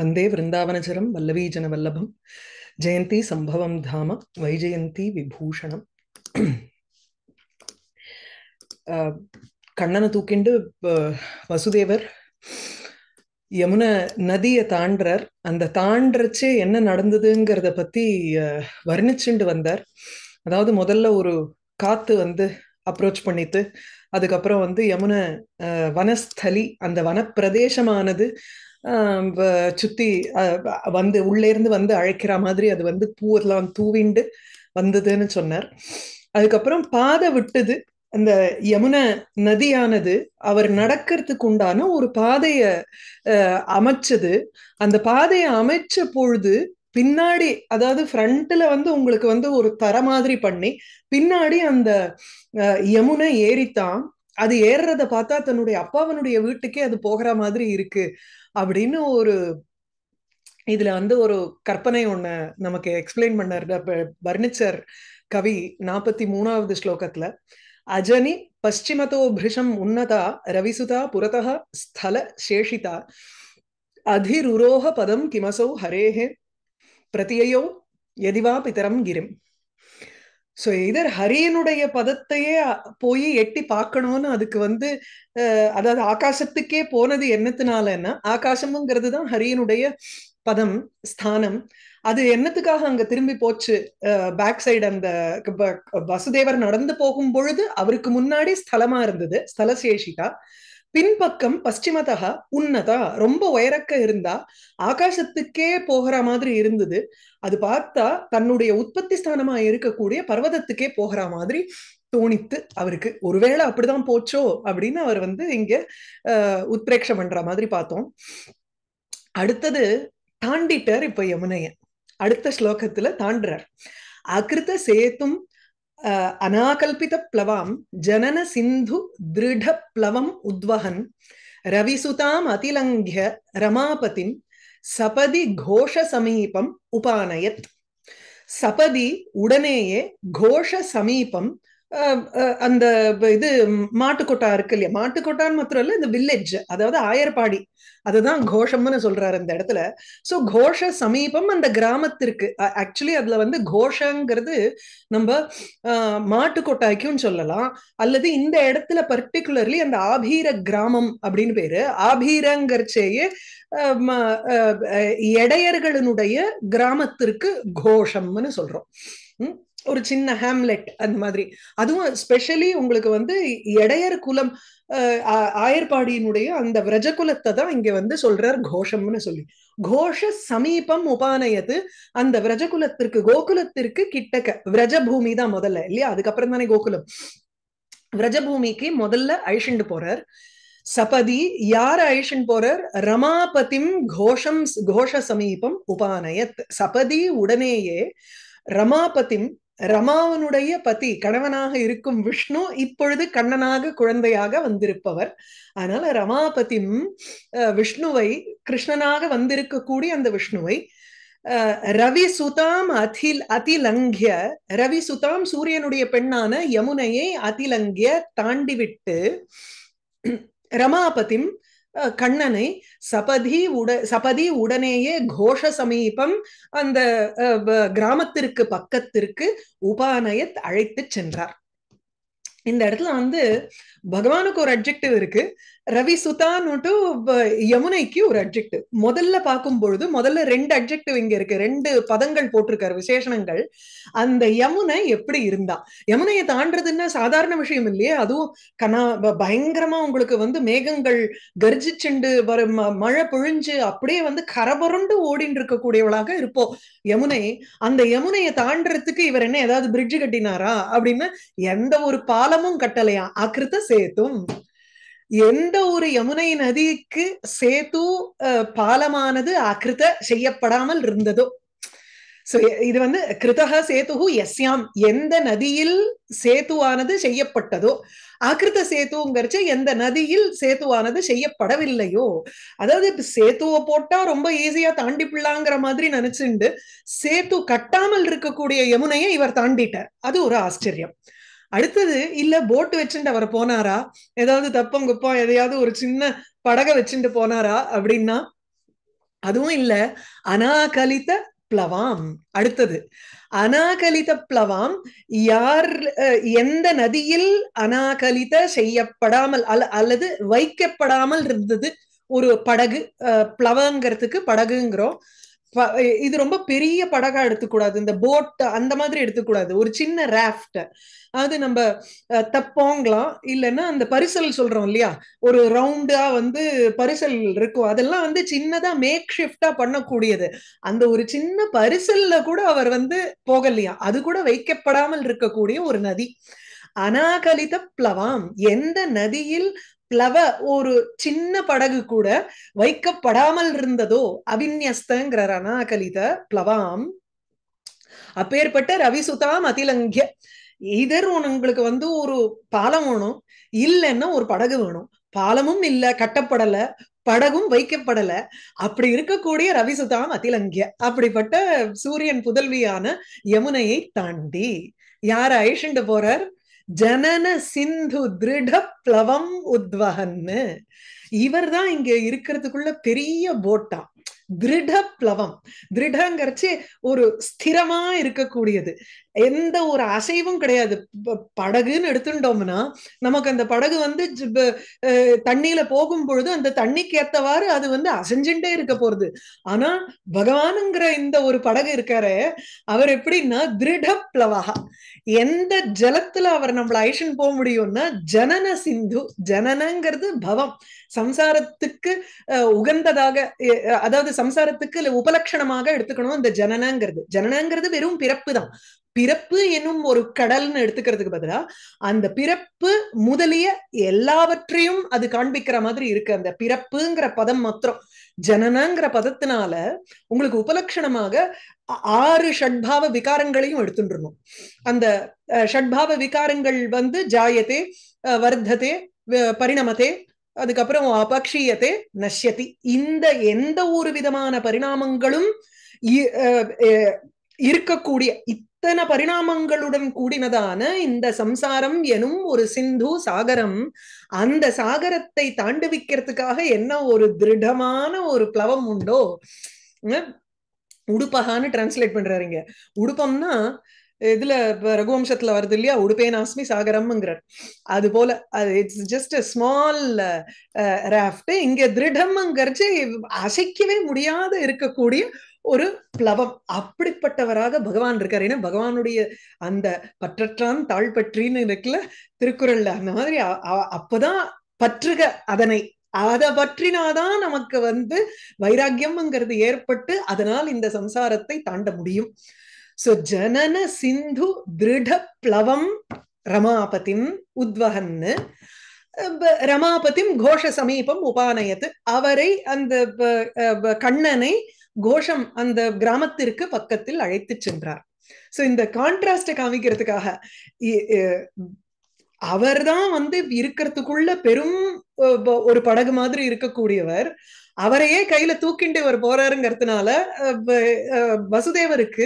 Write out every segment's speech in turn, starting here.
वंदे वृंदावनचरम वल्लवीजन वल्लभम जयंती संभवम धाम वैजयंती विभूषणम कण्णन तूकिंडु वसुदेवर यमुना नदिया तांड्रार अंद तांड्रचे एन्ना नडंदुंगरद पत्ति वर्णिच्चिंडु वंदार अदावदु मोदल्ला ओरु कात्तु वंदु अप्रोच पण्णित्तु अदुक्कप्परम वंदु यमुना वनस्थली अंद वनप्रदेशमानदु சுத்தி வந்து உள்ளே இருந்து வந்து அழைக்கிற மாதிரி அது வந்து பூவெல்லாம் தூவிண்டு வந்ததுன்னு சொன்னார். அதுக்கப்புறம் பாதை விட்டது அந்த யமுனை நதியானது அவர் நடக்கிறதுக்கு உண்டான ஒரு பாதைய அமைச்சது. அந்த பாதையை அமைச்ச பொழுது பின்னாடி அதாவது ஃப்ரண்ட்ல வந்து உங்களுக்கு வந்து ஒரு தர மாதிரி பண்ணி பின்னாடி அந்த யமுனை ஏறித்தான் அது ஏறறத பார்த்தா தன்னுடைய அப்பாவனுடைய வீட்டுக்கே அது போகிற மாதிரி இருக்கு அப்படின்னு ஒரு இதுல வந்து ஒரு கற்பனை ஒண்ணு நமக்கு எக்ஸ்பிளைன் பண்ணாரு வர்ணிச்சர் கவி 43வது ஸ்லோகத்துல. அஜனி பஷ்சிமதோ பிரிஷம் உன்னதா ரவிசுதா புரதஹ ஸ்தல சேஷிதா அதிருரோஹ பதம் கிமசௌ ஹரேஹே பிரதியயோ யதிவா பிதரம் கிரிம். சோ இதர் ஹரியனுடைய பதத்தையே போய் எட்டி பார்க்கணும்னு அதுக்கு வந்து அதாவது ஆகாசத்துக்கே போனது என்னத்தினாலன்னா ஆகாசம்ங்கிறது தான் ஹரியனுடைய பதம் ஸ்தானம். அது என்னத்துக்காக அங்க திரும்பி போச்சு பேக் சைடு அந்த வசுதேவர் நடந்து போகும் பொழுது அவருக்கு முன்னாடி ஸ்தலமா இருந்தது ஸ்தலசேஷிகா பின்பக்கம் பஷ்சிமதா உன்னதா ரொம்ப உயரக்க இருந்தா ஆகாசத்துக்கே போகிற மாதிரி இருந்தது. அது பார்த்தா தன்னுடைய உற்பத்தி ஸ்தானமா இருக்கக்கூடிய பர்வதத்துக்கே போகிற மாதிரி தோணித்து அவருக்கு ஒருவேளை அப்படிதான் போச்சோ அப்படின்னு அவர் வந்து இங்க உத்பிரேட்சம் பண்ற மாதிரி பார்த்தோம். அடுத்தது தாண்டிட்டார் இப்ப யமுனைய அடுத்த ஸ்லோகத்துல தாண்டுறார். அகிருத சேத்தும் अनाकल्पित प्लवां जनन सिंधु दृढ़ प्लवं उद्वहन रविसुताम अतिलंघ्य रमापतिं सपदि घोष समीपम उपानयत्. सपदि उडनेये घोष समीपम அந்த இது மாட்டுக்கொட்டா இருக்கு இல்லையா மாட்டுக்கொட்டான்னு மாத்திரம் இல்ல இந்த வில்லேஜ் அதாவது ஆயர்பாடி அதுதான் கோஷம்னு சொல்றாரு அந்த இடத்துல. சோ கோஷ சமீபம் அந்த கிராமத்திற்கு ஆக்சுவலி அதுல வந்து கோஷங்கிறது நம்ம மாட்டுக்கொட்டாய்க்குன்னு சொல்லலாம் அல்லது இந்த இடத்துல பர்டிகுலர்லி அந்த ஆபீர கிராமம் அப்படின்னு பேரு. ஆபீரங்கர்ச்சேயே இடையர்களினுடைய கிராமத்திற்கு கோஷம்னு சொல்றோம். ஒரு சின்ன ஹேம்லெட் அந்த மாதிரி அதுவும் ஸ்பெஷலி உங்களுக்கு வந்து இடையர் குலம் ஆயர்பாடியினுடைய அந்த விரஜ குலத்தை தான் இங்க வந்து சொல்றார் கோஷம்னு சொல்லி. கோஷ சமீபம் உபானயது அந்த விரஜ குலத்திற்கு கோகுலத்திற்கு கிட்டக்க விரஜ பூமி தான் முதல்ல இல்லையா அதுக்கப்புறம் தானே கோகுலம் விரஜ பூமிக்கு முதல்ல அழிச்சுண்டு போறார். சபதி யார அழிஷன் போறார் ரமாபதிம் கோஷம் கோஷ சமீபம் உபானயத். சபதி உடனேயே ரமாபதிம் ரமாவனுடைய பதி கணவனாக இருக்கும் விஷ்ணு இப்பொழுது கண்ணனாக குழந்தையாக வந்திருப்பவர் அதனால ரமாபதிம் விஷ்ணுவை கிருஷ்ணனாக வந்திருக்கக்கூடிய அந்த விஷ்ணுவை ரவி சுதாம் அதிலங்கிய ரவி சுதாம் சூரியனுடைய பெண்ணான யமுனையை அதிலங்கிய தாண்டிவிட்டு ரமாபதிம் கண்ணனை சபதி உடனேயே கோஷ சமீபம் அந்த கிராமத்திற்கு பக்கத்திற்கு உபானயத் அழைத்து சென்றார். இந்த இடத்துல வந்து பகவானுக்கு ஒரு அட்ஜெக்டிவ் இருக்கு ரவி சுதான்னு யமுனைக்கு ஒரு அட்ஜெக்டிவ். முதல்ல பார்க்கும் பொழுது முதல்ல ரெண்டு அட்ஜெக்டிவ் இங்க இருக்கு ரெண்டு பதங்கள் போட்டிருக்காரு விசேஷணங்கள். அந்த யமுனை எப்படி இருந்தா யமுனையை தாண்டதுன்னா சாதாரண விஷயம் இல்லையே அதுவும் பயங்கரமா உங்களுக்கு வந்து மேகங்கள் கர்ஜிச்சுண்டு வரும் மழை பொழிஞ்சு அப்படியே வந்து கரபுரண்டு ஓடின்னு இருக்கக்கூடியவளாக இருப்போம் யமுனை. அந்த யமுனையை தாண்டறதுக்கு இவர் என்ன ஏதாவது பிரிட்ஜ் கட்டினாரா அப்படின்னா எந்த ஒரு பாலமும் கட்டலையா அகிருத்த சேத்தும் எந்த ஒரு யமுனை நதிக்கு சேது பாலமானது அகிருத செய்யப்படாமல் இருந்ததோ. சோ இது வந்து கிருதஹ சேது எஸ்யாம் எந்த நதியில் சேதுவானது செய்யப்பட்டதோ அகிருத சேதுங்கிறச்சு எந்த நதியில் சேதுவானது செய்யப்படவில்லையோ. அதாவது இப்ப சேத்துவை போட்டா ரொம்ப ஈஸியா தாண்டி பிள்ளாங்கிற மாதிரி நினைச்சுண்டு சேத்து கட்டாமல் இருக்கக்கூடிய யமுனையை இவர் தாண்டிட்டார் அது ஒரு ஆச்சரியம். அடுத்தது இல்ல போட்டு வச்சுட்டு அவர் போனாரா ஏதாவது தப்பம் குப்பம் எதையாவது ஒரு சின்ன படகை வச்சுட்டு போனாரா அப்படின்னா அதுவும் இல்ல அனாகலித பிளவாம். அடுத்தது அனாகலித பிளவாம், யார் எந்த நதியில் அனாகலித செய்யப்படாமல் அல்லது வைக்கப்படாமல் இருந்தது ஒரு படகு, பிளவங்கிறதுக்கு படகுங்கிறோம். இது ரொம்ப பெரிய படகா எடுத்துக்கூடாது, இந்த போட் அந்த மாதிரி எடுத்துக்கூடாது, ஒரு சின்ன ராஃப்ட், அது நம்ம தப்போங்களாம். இல்லைன்னா அந்த பரிசல் சொல்றோம் இல்லையா, ஒரு ரவுண்டா வந்து பரிசல் இருக்கும், அதெல்லாம் வந்து சின்னதா மேக் ஷிஃப்டா பண்ணக்கூடியது. அந்த ஒரு சின்ன பரிசல்ல கூட அவர் வந்து போகலையா, அது கூட வைக்கப்படாமல் இருக்கக்கூடிய ஒரு நதி அனாகலித பிளவாம். எந்த நதியில் பிளவ ஒரு சின்ன படகு கூட வைக்கப்படாமல் இருந்ததோ அவின்யஸ்தங்கிறார் அனாகலித பிளவாம். அப்பேற்பட்ட ரவிசுதாம் அதிலங்கிய, இதர் உங்களுக்கு வந்து ஒரு பாலம் வேணும், இல்லைன்னா ஒரு படகு வேணும், பாலமும் இல்ல, கட்டப்படல, படகும் வைக்கப்படல, அப்படி இருக்கக்கூடிய ரவிசுதாம் அதிலங்கிய, அப்படிப்பட்ட சூரியன் புதல்வியான யமுனையை தாண்டி யார் அழிச்சுண்டு போறார், ஜனன சிந்து திருட பிளவம் உத்வகன்னு. இவர் தான் இங்க இருக்கிறதுக்குள்ள பெரிய போட்டா திருட பிளவம். திருடங்கிறச்சு ஒரு ஸ்திரமா இருக்கக்கூடியது, எந்த ஒரு அசைவும் கிடையாது. படகுன்னு எடுத்துட்டோம்னா நமக்கு அந்த படகு வந்து தண்ணியில போகும் பொழுது அந்த தண்ணிக்கு ஏத்தவாறு அது வந்து அசைஞ்சுட்டே இருக்க போறது. ஆனா பகவானுங்கிற இந்த ஒரு படகு இருக்காரு, அவர் எப்படின்னா திருட பிளவகா, எந்த ஜலத்துல அவர் நம்மள ஐஷன் போக முடியும்னா ஜனன சிந்து, ஜனனங்கிறது பவம், சம்சாரத்துக்கு உகந்ததாக, அதாவது சம்சாரத்துக்கு உபலட்சணமாக எடுத்துக்கணும் இந்த ஜனனங்கிறது. ஜனனங்கிறது வெறும் பிறப்பு தான், பிறப்பு என்னும் ஒரு கடல்னு எடுத்துக்கிறதுக்கு பதிலா அந்த பிறப்பு முதலிய எல்லாவற்றையும் அது காண்பிக்கிற மாதிரி இருக்கு. அந்த பிறப்புங்கிற பதம் மாத்திரம் ஜனனங்கிற பதத்தினால உங்களுக்கு உபலட்சணமாக 6 ஷட்பாவ விகாரங்களையும் எடுத்துட்டுருணும். அந்த ஷட்பாவ விகாரங்கள் வந்து ஜாயத்தே, வர்த்ததே, பரிணமத்தே, அதுக்கப்புறம் அபக்ஷீயத்தே, நஷ்யதி. இந்த எந்த ஒரு விதமான பரிணாமங்களும் இருக்கக்கூடிய இத்தனை பரிணாமங்களுடன் கூடினதான இந்த சம்சாரம் எனும் ஒரு சிந்து சாகரம், அந்த சாகரத்தை தாண்டுவிக்கிறதுக்காக என்ன ஒரு திருடமான ஒரு பிளவம் உண்டோ, உடுப்பகான்னு டிரான்ஸ்லேட் பண்றாருங்க. உடுப்பம்னா இதுல ரகுவம்சத்துல வருது இல்லையா, உடுப்பேனாஸ்மி சாகரம்ங்கிறார், அது போல it's just a small raft. இங்க திருடம்ங்கிறச்சு அசைக்கவே முடியாத இருக்கக்கூடிய ஒரு பிளவம். அப்படிப்பட்டவராக பகவான் இருக்காரு. ஏன்னா பகவானுடைய அந்த பற்றற்றான் தாழ் பற்றின்னு இருக்குல்ல திருக்குறள்ல, அந்த மாதிரி அப்பதான் பற்றுக அதனை, அதை பற்றினாதான் நமக்கு வந்து வைராக்கியம்ங்கிறது ஏற்பட்டு அதனால் இந்த சம்சாரத்தை தாண்ட முடியும். சோ ஜனன சிந்து திருட பிளவம் ரமாபதிம் உத்வகன்னு, ரமாபதிம் கோஷ சமீபம் உபானயத்து, அவரை அந்த கண்ணனை கோஷம் அந்த கிராமத்திற்கு பக்கத்தில் அழைத்து சென்றார். சோ இந்த கான்ட்ராஸ்ட காமிக்கிறதுக்காக அவர்தான் வந்து இருக்கிறதுக்குள்ள பெரும் ஒரு படகு மாதிரி இருக்கக்கூடியவர், அவரையே கையில தூக்கிண்டு இவர் போறாருங்கிறதுனால வசுதேவருக்கு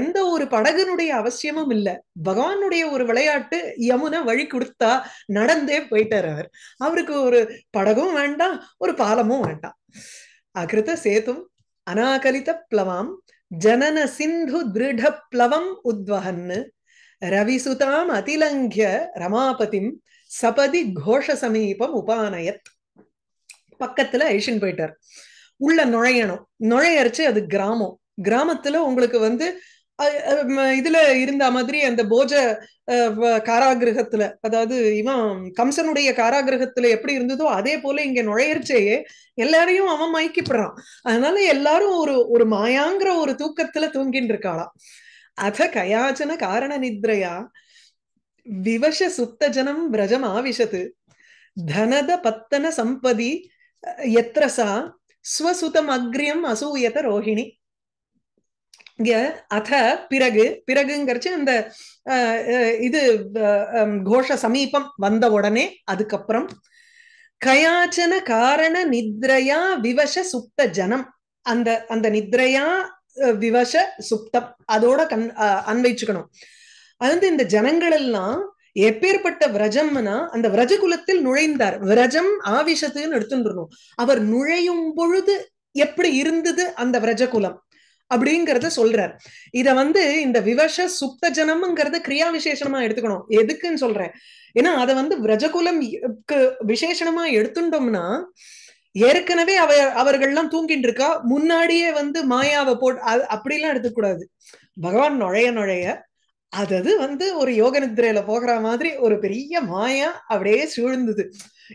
எந்த ஒரு படகுனுடைய அவசியமும் இல்லை. பகவானுடைய ஒரு விளையாட்டு, யமுனை வழி கொடுத்தா நடந்தே போயிட்டார் அவர், அவருக்கு ஒரு படகும் வேண்டாம், ஒரு பாலமும் வேண்டாம். அகிருத சேதும் அனாகலித பிளவாம் ஜனன சிந்து திருட பிளவம் உத்வகன்னு, ரவிசுதாம் அதிலங்கிய ரமாபதிம் சபதி கோஷ சமீபம் உபானயத். பக்கத்துல ஐஷன் போயிட்டார், உள்ள நுழையணும், நுழையரிச்சு அது கிராமம். கிராமத்துல உங்களுக்கு வந்து இதுல இருந்த மாதிரி அந்த போஜ காராகிரகத்துல, அதாவது இவன் கம்சனுடைய காராகிரகத்துல எப்படி இருந்ததோ அதே போல இங்க நுழையர்ச்சையே எல்லாரையும் அவன் மயக்கிப்படுறான். அதனால எல்லாரும் ஒரு ஒரு மாயாங்கிற ஒரு தூக்கத்துல தூங்கின்னு இருக்காளாம். அத கயாச்சன காரண நித்ரையா விவச சுத்தஜனம் விரஜம் ஆவிஷத்து தனத பத்தன சம்பதி எத்ரசா ஸ்வசுதம் அக்ரியம் அசூயத ரோஹிணி. அத பிறகு, பிறகுங்கிறச்சு அந்த இது கோஷ சமீபம் வந்த உடனே, அதுக்கப்புறம் கயாச்சன காரண நித்ரையா விவச சுப்த ஜனம், அந்த அந்த நித்ரையா விவச சுப்தம் அதோட அன்வைச்சுக்கணும். அதாவது இந்த ஜனங்கள் எல்லாம் எப்பேற்பட்ட விரஜம்னா அந்த விரஜ குலத்தில் நுழைந்தார். விரஜம் ஆவிஷத்துன்னு எடுத்துட்டு, அவர் நுழையும் பொழுது எப்படி இருந்தது அந்த விரஜகுலம் அப்படிங்கறத சொல்றார். இத வந்து இந்த விவச சுப்த ஜனம்ங்கறத கிரியா விசேஷமா எடுத்துக்கணும். எதுக்குன்னு சொல்றேன் ஏன்னா அத வந்து விரஜகுலம் விசேஷமா எடுத்துட்டோம்னா ஏற்கனவே அவர்கள்லாம் தூங்கிட்டு இருக்கா, முன்னாடியே வந்து மாயாவை போட்டு அப்படிலாம் எடுத்துக்கூடாது. பகவான் நுழைய நுழைய அது வந்து ஒரு யோக நிதிரையில போகிற மாதிரி ஒரு பெரிய மாயா அப்படியே சூழ்ந்தது.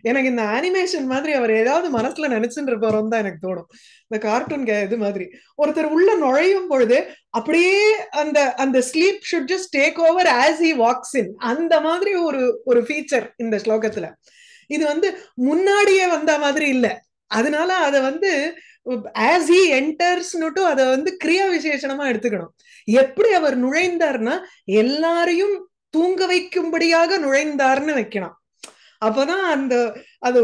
எனக்கு இந்த அனிமேஷன் மாதிரி அவர் ஏதாவது மனசுல நினைச்சுட்டு இருப்பாரோன்னு தான் எனக்கு தோணும். இந்த கார்ட்டூன் இது மாதிரி ஒருத்தர் உள்ள நுழையும் பொழுது அப்படியே அந்த அந்த sleep should just take over as he walks in, அந்த மாதிரி ஒரு ஃபீச்சர் இந்த ஸ்லோகத்துல. இது வந்து முன்னாடியே வந்த மாதிரி இல்லை, அதனால அத வந்து as he enters னுட்டு அத வந்து கிரியா விசேஷமா எடுத்துக்கணும். எப்படி அவர் நுழைந்தார்னா எல்லாரையும் தூங்க வைக்கும்படியாக நுழைந்தார்னு வைக்கணும். அப்பதான் அந்த அது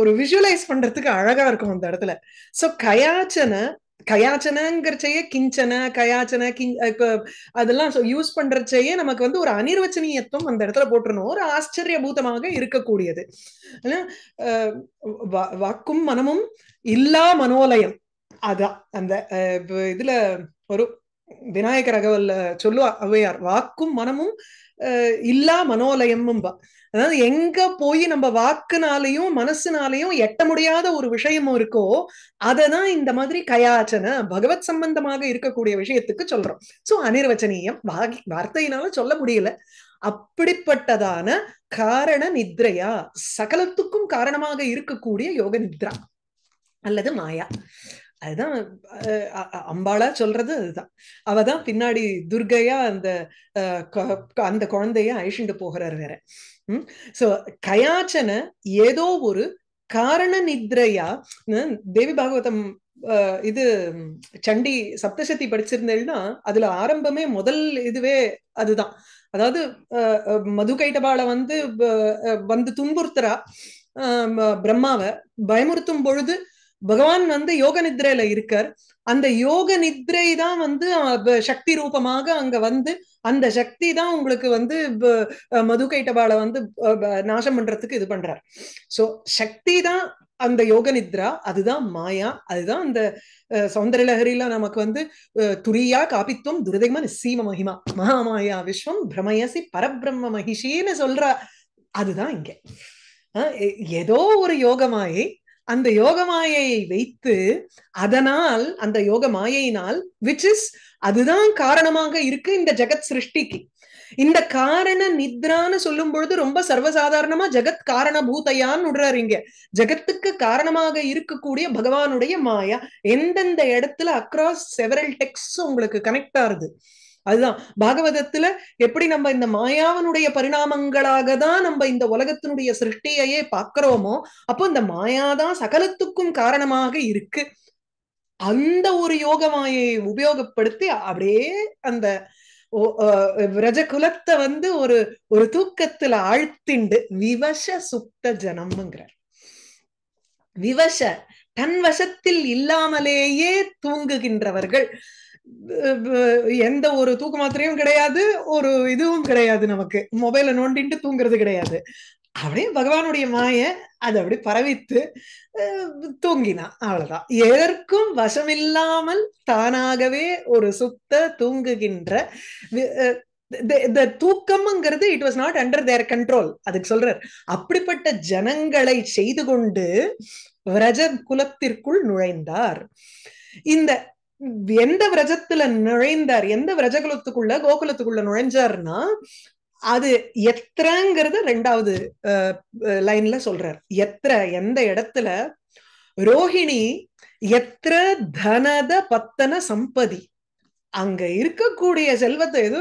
ஒரு விஷுவலைஸ் பண்றதுக்கு அழகா இருக்கும் அந்த இடத்துல. சோ கயாச்சன கயாச்சனங்கிறச்சையே கிஞ்சன கயாச்சன இப்ப அதெல்லாம் யூஸ் பண்றச்சையே நமக்கு வந்து ஒரு அனிர்வச்சனீயத்துவம் அந்த இடத்துல போட்டுருணும், ஒரு ஆச்சரியபூதமாக இருக்கக்கூடியது. வாக்கும் மனமும் இல்லா மனோலயம், அதான் அந்த இதுல ஒரு விநாயகர் அகவல்ல சொல்லுவா ஔவையார், வாக்கும் மனமும் இல்லா மனோலயமும். அதாவது எங்க போய் நம்ம வாக்குனாலையும் மனசுனாலையும் எட்ட முடியாத ஒரு விஷயமும் இருக்கோ அததான் இந்த மாதிரி கயாச்சன பகவத் சம்பந்தமாக இருக்கக்கூடிய விஷயத்துக்கு சொல்றோம். சோ அனிர்வச்சனீயம், வார்த்தையினால சொல்ல முடியல, அப்படிப்பட்டதான காரண நித்ரையா, சகலத்துக்கும் காரணமாக இருக்கக்கூடிய யோக நித்ரா அல்லது மாயா. அதுதான் அம்பாளா சொல்றது. அதுதான் அவதான் பின்னாடி துர்கையா அந்த அந்த குழந்தைய அழிச்சுண்டு போகிறார் வேற. சோ கயாச்சன ஏதோ ஒரு காரண நித்ரையா. தேவி பாகவதம் இது சண்டி சப்தசதி படிச்சிருந்தேன்னா அதுல ஆரம்பமே முதல் இதுவே அதுதான். அதாவது மதுகைட்டபால வந்து துன்புறுத்துறா பிரம்மாவை, பயமுறுத்தும் பொழுது பகவான் வந்து யோக நித்ரையில இருக்கார். அந்த யோக நித்ரை தான் வந்து சக்தி ரூபமாக அங்க வந்து அந்த சக்தி தான் உங்களுக்கு வந்து மதுகைட்டபால வந்து நாசம் பண்றதுக்கு இது பண்றார். சோ சக்தி தான் அந்த யோக நித்ரா, அதுதான் மாயா. அதுதான் அந்த சௌந்தரலஹரியில நமக்கு வந்து துரியா காபித்துவம் துரிதைமா நிசீம மகிமா மகாமாயா விஸ்வம் பிரமயசி பரபிரம்ம மகிஷின்னு சொல்றா. அதுதான் இங்க ஏதோ ஒரு யோகமாயை, அந்த யோகமாயை வைத்து அதனால் அந்த யோகமாயினால் விச் இஸ் அதுதான் காரணமாக இருக்கு இந்த ஜெகத் சிருஷ்டிக்கு. இந்த காரண நித்ரான்னு சொல்லும் பொழுது ரொம்ப சர்வசாதாரணமா ஜெகத் காரண பூதையான்னு விடுறாரு. இங்க ஜெகத்துக்கு காரணமாக இருக்கக்கூடிய பகவானுடைய மாயா எந்தெந்த இடத்துல அக்ராஸ் செவரல் டெக்ஸ்ட் உங்களுக்கு கனெக்ட் ஆகுது. அதுதான் பாகவதத்துல எப்படி நம்ம இந்த மாயாவனுடைய பரிணாமங்களாக தான் நம்ம இந்த உலகத்தினுடைய சிருஷ்டியையே பாக்குறோமோ, அப்போ இந்த மாயாதான் சகலத்துக்கும் காரணமாக இருக்கு. அந்த ஒரு யோகமாயை உபயோகப்படுத்தி அப்படியே அந்த விரஜகுலத்தை வந்து ஒரு தூக்கத்துல ஆழ்த்திண்டு விவச சுப்த ஜனம்ங்கிறார். விவச தன் வசத்தில் இல்லாமலேயே தூங்குகின்றவர்கள், எந்த ஒரு தூக்க மாத்திரையும் கிடையாது, ஒரு இதுவும் கிடையாது, நமக்கு மொபைல நோண்டிட்டு தூங்குறது கிடையாது, அப்படியே பகவானுடைய மாய அது அப்படி பரவித்து தூங்கினா அவ்வளவுதான். எதற்கும் வசமில்லாமல் தானாகவே ஒரு சுத்த தூங்குகின்ற தூக்கம்ங்கிறது it was not under their control. அதுக்கு சொல்றார் அப்படிப்பட்ட ஜனங்களை செய்து கொண்டு விரஜ குலத்திற்குள் நுழைந்தார். இந்த எந்த விரஜத்துல நுழைந்தார், எந்த விரஜகுலத்துக்குள்ள கோகுலத்துக்குள்ள நுழைஞ்சார்னா அது எத்திரங்கிறது ரெண்டாவது லைன்ல சொல்றார். எத்திர எந்த இடத்துல, ரோஹிணி எத்திர தனத பத்தன சம்பதி, அங்க இருக்கக்கூடிய செல்வத்தை ஏதோ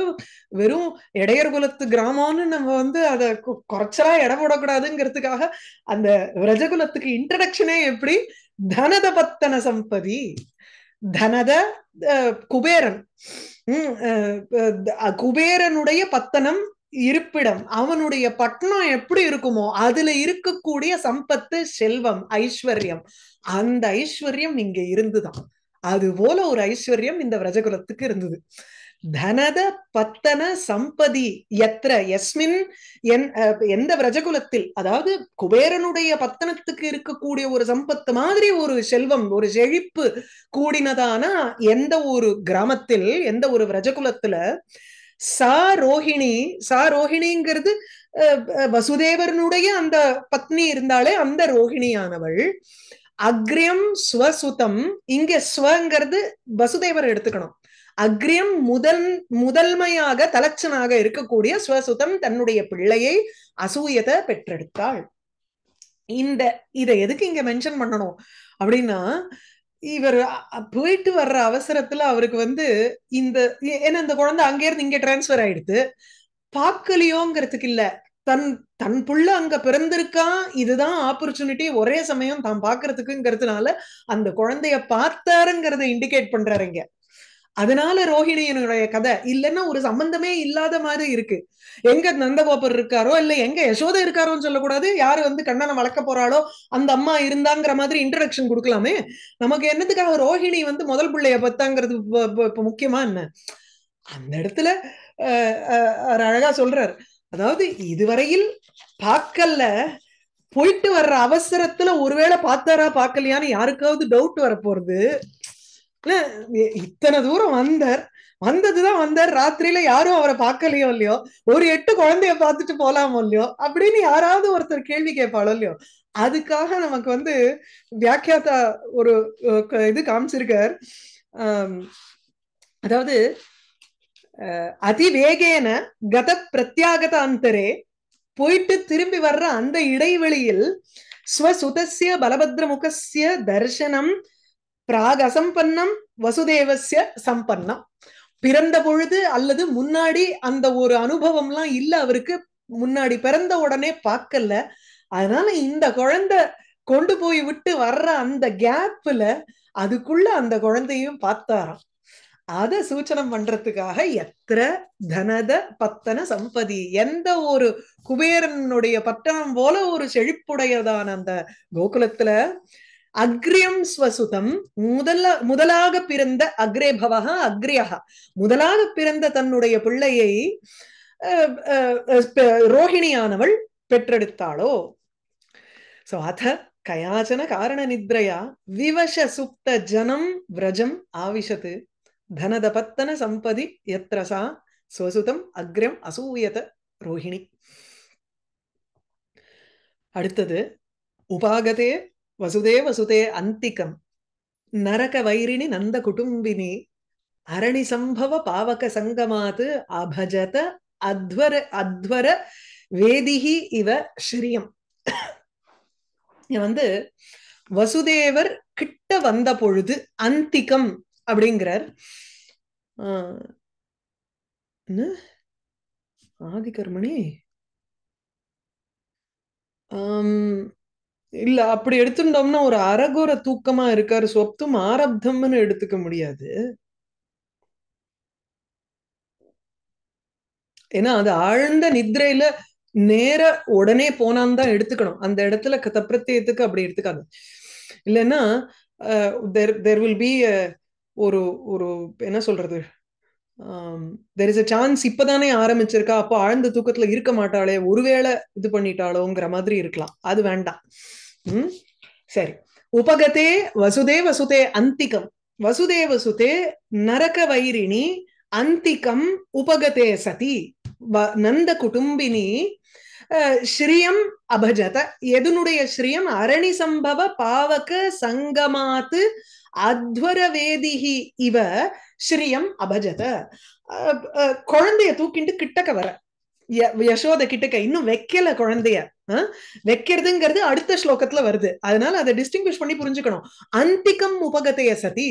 வெறும் இடையர் குலத்து கிராமம்னு நம்ம வந்து அதை குறைச்சலா இடம் போடக்கூடாதுங்கிறதுக்காக அந்த விரஜகுலத்துக்கு இன்ட்ரடக்ஷனே எப்படி தனத பத்தன சம்பதி. தனத குபேரன், குபேரனுடைய பத்தனம் இருப்பிடம், அவனுடைய பட்டணம் எப்படி இருக்குமோ அதுல இருக்கக்கூடிய சம்பத்து, செல்வம், ஐஸ்வர்யம், அந்த ஐஸ்வர்யம் இங்க இருந்துதான். அது போல ஒரு ஐஸ்வர்யம் இந்த விரஜகுலத்துக்கு இருந்தது. धनद पत्तन संपदि यत्र यस्मिन् एंद व्रजकुलत्तिल अदावदु कुबेरनुडैय पत्तनत्तुक्कु इरुक्ककूडिय ओरु संपत्तु मादिरि ओरु सेल्वम ओरु सेळिप्पु कूडिनदान एंद ओरु ग्रामत्तिल एंद ओरु व्रजकुलत्तिल सा रोहिणींगिरदु वसुदेवरनुडैय अंद पत्नी इरुंदाले अंद रोहिणियानवल अग्र्यम स्वसुतम इंगे स्वंगिरदु वसुदेवर एडुत्तुक्कणुम अग्रियम मुदल्मैयाग तलक्षनाग इरुक्ककूडिय स्वसुतम तन्नुडैय पिळ्ळैयै असूयता पेट्रेडुत्ताल इंद इद एदुक्कु इंगे मेंशन पण्णणुम अप्पडिना इवर போயிட்டு வர்ற அவசரத்துல அவருக்கு வந்து இந்த ஏன்னா அந்த குழந்தை அங்கே இருந்து இங்க டிரான்ஸ்ஃபர் ஆயிடுது பார்க்கலியோங்கிறதுக்கு இல்ல தன் தன் புள்ள அங்க பிறந்திருக்கான் இதுதான் ஆப்பர்ச்சுனிட்டி ஒரே சமயம் தான் பார்க்கிறதுக்குங்கிறதுனால அந்த குழந்தைய பார்த்தாருங்கிறதை இண்டிகேட் பண்றாருங்க அதனால ரோஹிணியினுடைய கதை இல்லன்னா ஒரு சம்பந்தமே இல்லாத மாதிரி இருக்கு எங்க நந்தகோபர் இருக்காரோ இல்ல எங்க யசோதை இருக்காரோன்னு சொல்ல கூடாது யார் வந்து கண்ணனை வளக்க போறாளோ அந்த அம்மா இருந்தாங்கற மாதிரி இன்ட்ரோடக்ஷன் கொடுக்கலாமே நமக்கு என்னதுக்காக ரோஹிணி வந்து முதல் பிள்ளைய பத்தாங்கிறது இப்ப முக்கியமா என்ன அந்த இடத்துல அழகா சொல்றார் அதாவது இதுவரையில் பார்க்கல போயிட்டு வர்ற அவசரத்துல ஒருவேளை பார்த்தாரா பார்க்கலையான்னு யாருக்காவது டவுட் வர போறது इतने दूर वंदर रात्रि यारो पाकलो इो और पातीटे पोलामो अब यार केवी केपालो इो अद नमक वो व्याख्याता और इधर अति वेगेन गत प्रत्यागत अंतरे तिरुम्बि वर्र अंद इडैवेळियिल स्वसुतस्य बलभद्रमुखस्य दर्शनम प्राग असंपन्नम वसुदेवस्य संपन्नम पिरंद पोळुदु अल्लदु मुन्नाडी अंद ओरु अनुभवमला इल्ल अवरुक्कु मुन्नाडी पिरंद उडने पाक्कल्ल अदनाल इंद कुळंदै कोंडु पोई विट्टु वर्र अंद गैप्ल अदुक्कुल्ल अंद कुळंदैयैयुम पात्ताराम अद सूचनम पण्रदुक्काग एत्र धनद पत्तन संपदी एंद ओरु कुबेरनुडैय पत्तनम पोल ओरु सेळिप्पुडैयदान अंद गोकुलत्तिल அக்ரியம் ஸ்வசுதம் முதலாக பிறந்த அக்ரேபவஹ அக்ரியஹ முதலாக பிறந்த தன்னுடைய பிள்ளையை ரோஹிணியானவள் பெற்றெடுத்தாளோ சோ அத கயாச்சன காரண நித்ரயா விவச சுப்த ஜனம் விரஜம் ஆவிஷது தனத பத்தன சம்பதி யத்ரசா ஸ்வசுதம் அக்ரியம் அசூயத ரோஹிணி அடுத்தது உபாகதே वसुदेव सुते अंतिकम नरक वैरिणी नंद कुटुंबिनी अरणि संभव पावक संगमात अभजत अध्वर वेदिहि इव श्रियम वसुदेवर किट्ट वंद पोळुदु अंतिकम अप्पडिंगरार आदिकर्मणि இல்ல அப்படி எடுத்துட்டோம்னா ஒரு அரகோர தூக்கமா இருக்காரு சொப்தும் ஆரப்தம்னு எடுத்துக்க முடியாது ஏன்னா அது ஆழ்ந்த நித்ரையில நேர உடனே போனான்னு தான் எடுத்துக்கணும் அந்த இடத்துல கதப்பிரத்தியத்துக்கு அப்படி எடுத்துக்காது இல்லைன்னா there will be ஒரு ஒரு என்ன சொல்றது there is a chance இப்பதானே ஆரம்பிச்சிருக்கா அப்போ ஆழ்ந்த தூக்கத்துல இருக்க மாட்டாளே ஒருவேளை இது பண்ணிட்டாளோங்கிற மாதிரி இருக்கலாம் அது வேண்டாம் சரி உபகதே வசுதேவ சுதே அந்திகம் வசுதேவ சுதே நரக வைரிணி அந்திகம் உபகதே சதி நந்த குடும்பினி ஸ்ரீயம் அபஜத எதுனுடைய ஸ்ரீயம் அரணி சம்பவ பாவக சங்கமாத்து அத்வர வேதிஹி இவ ஸ்ரீயம் அபஜத குழந்தைய தூக்கிட்டு கிட்டக்க வர யசோத கிட்டக்க இன்னும் வைக்கல குழந்தைய வைக்கிறதுங்கிறது அடுத்த ஸ்லோகத்துல வருது அதனால அதை டிஸ்டிங்விஷ் பண்ணி புரிஞ்சுக்கணும் அந்திகம் உபகதய சதி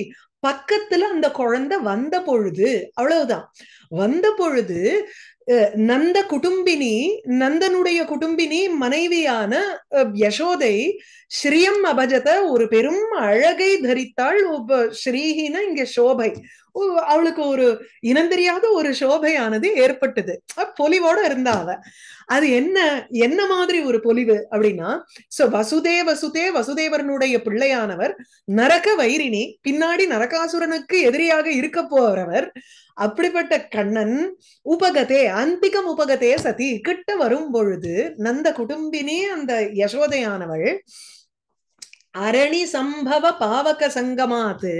பக்கத்துல அந்த குழந்தை வந்த பொழுது அவ்வளவுதான் வந்த பொழுது நந்த குடும்பினி நந்தனுடைய குடும்பினி மனைவியான யசோதை ஸ்ரீயம் அபஜத ஒரு பெரும் அழகை தரித்தாள் ஸ்ரீஹின இங்க சோபை இனந்தரியாத ஒரு சோபையானது ஏற்பட்டது. பொலிவோட இருந்தா அவ. அது என்ன மாதிரி ஒரு பொலிவு அப்படின்னா, சோ வசுதேவனுடைய பிள்ளையானவர் நரக வைரினி, பின்னாடி நரகாசுரனுக்கு எதிரியாக இருக்க போறவர், அப்படிப்பட்ட கண்ணன் உபகதே அந்திகம் உபகதே சதி, கிட்ட வரும் பொழுது நந்த குடும்பினி அந்த யசோதையானவள் அரணி சம்பவ பாவக சங்கமாத்து,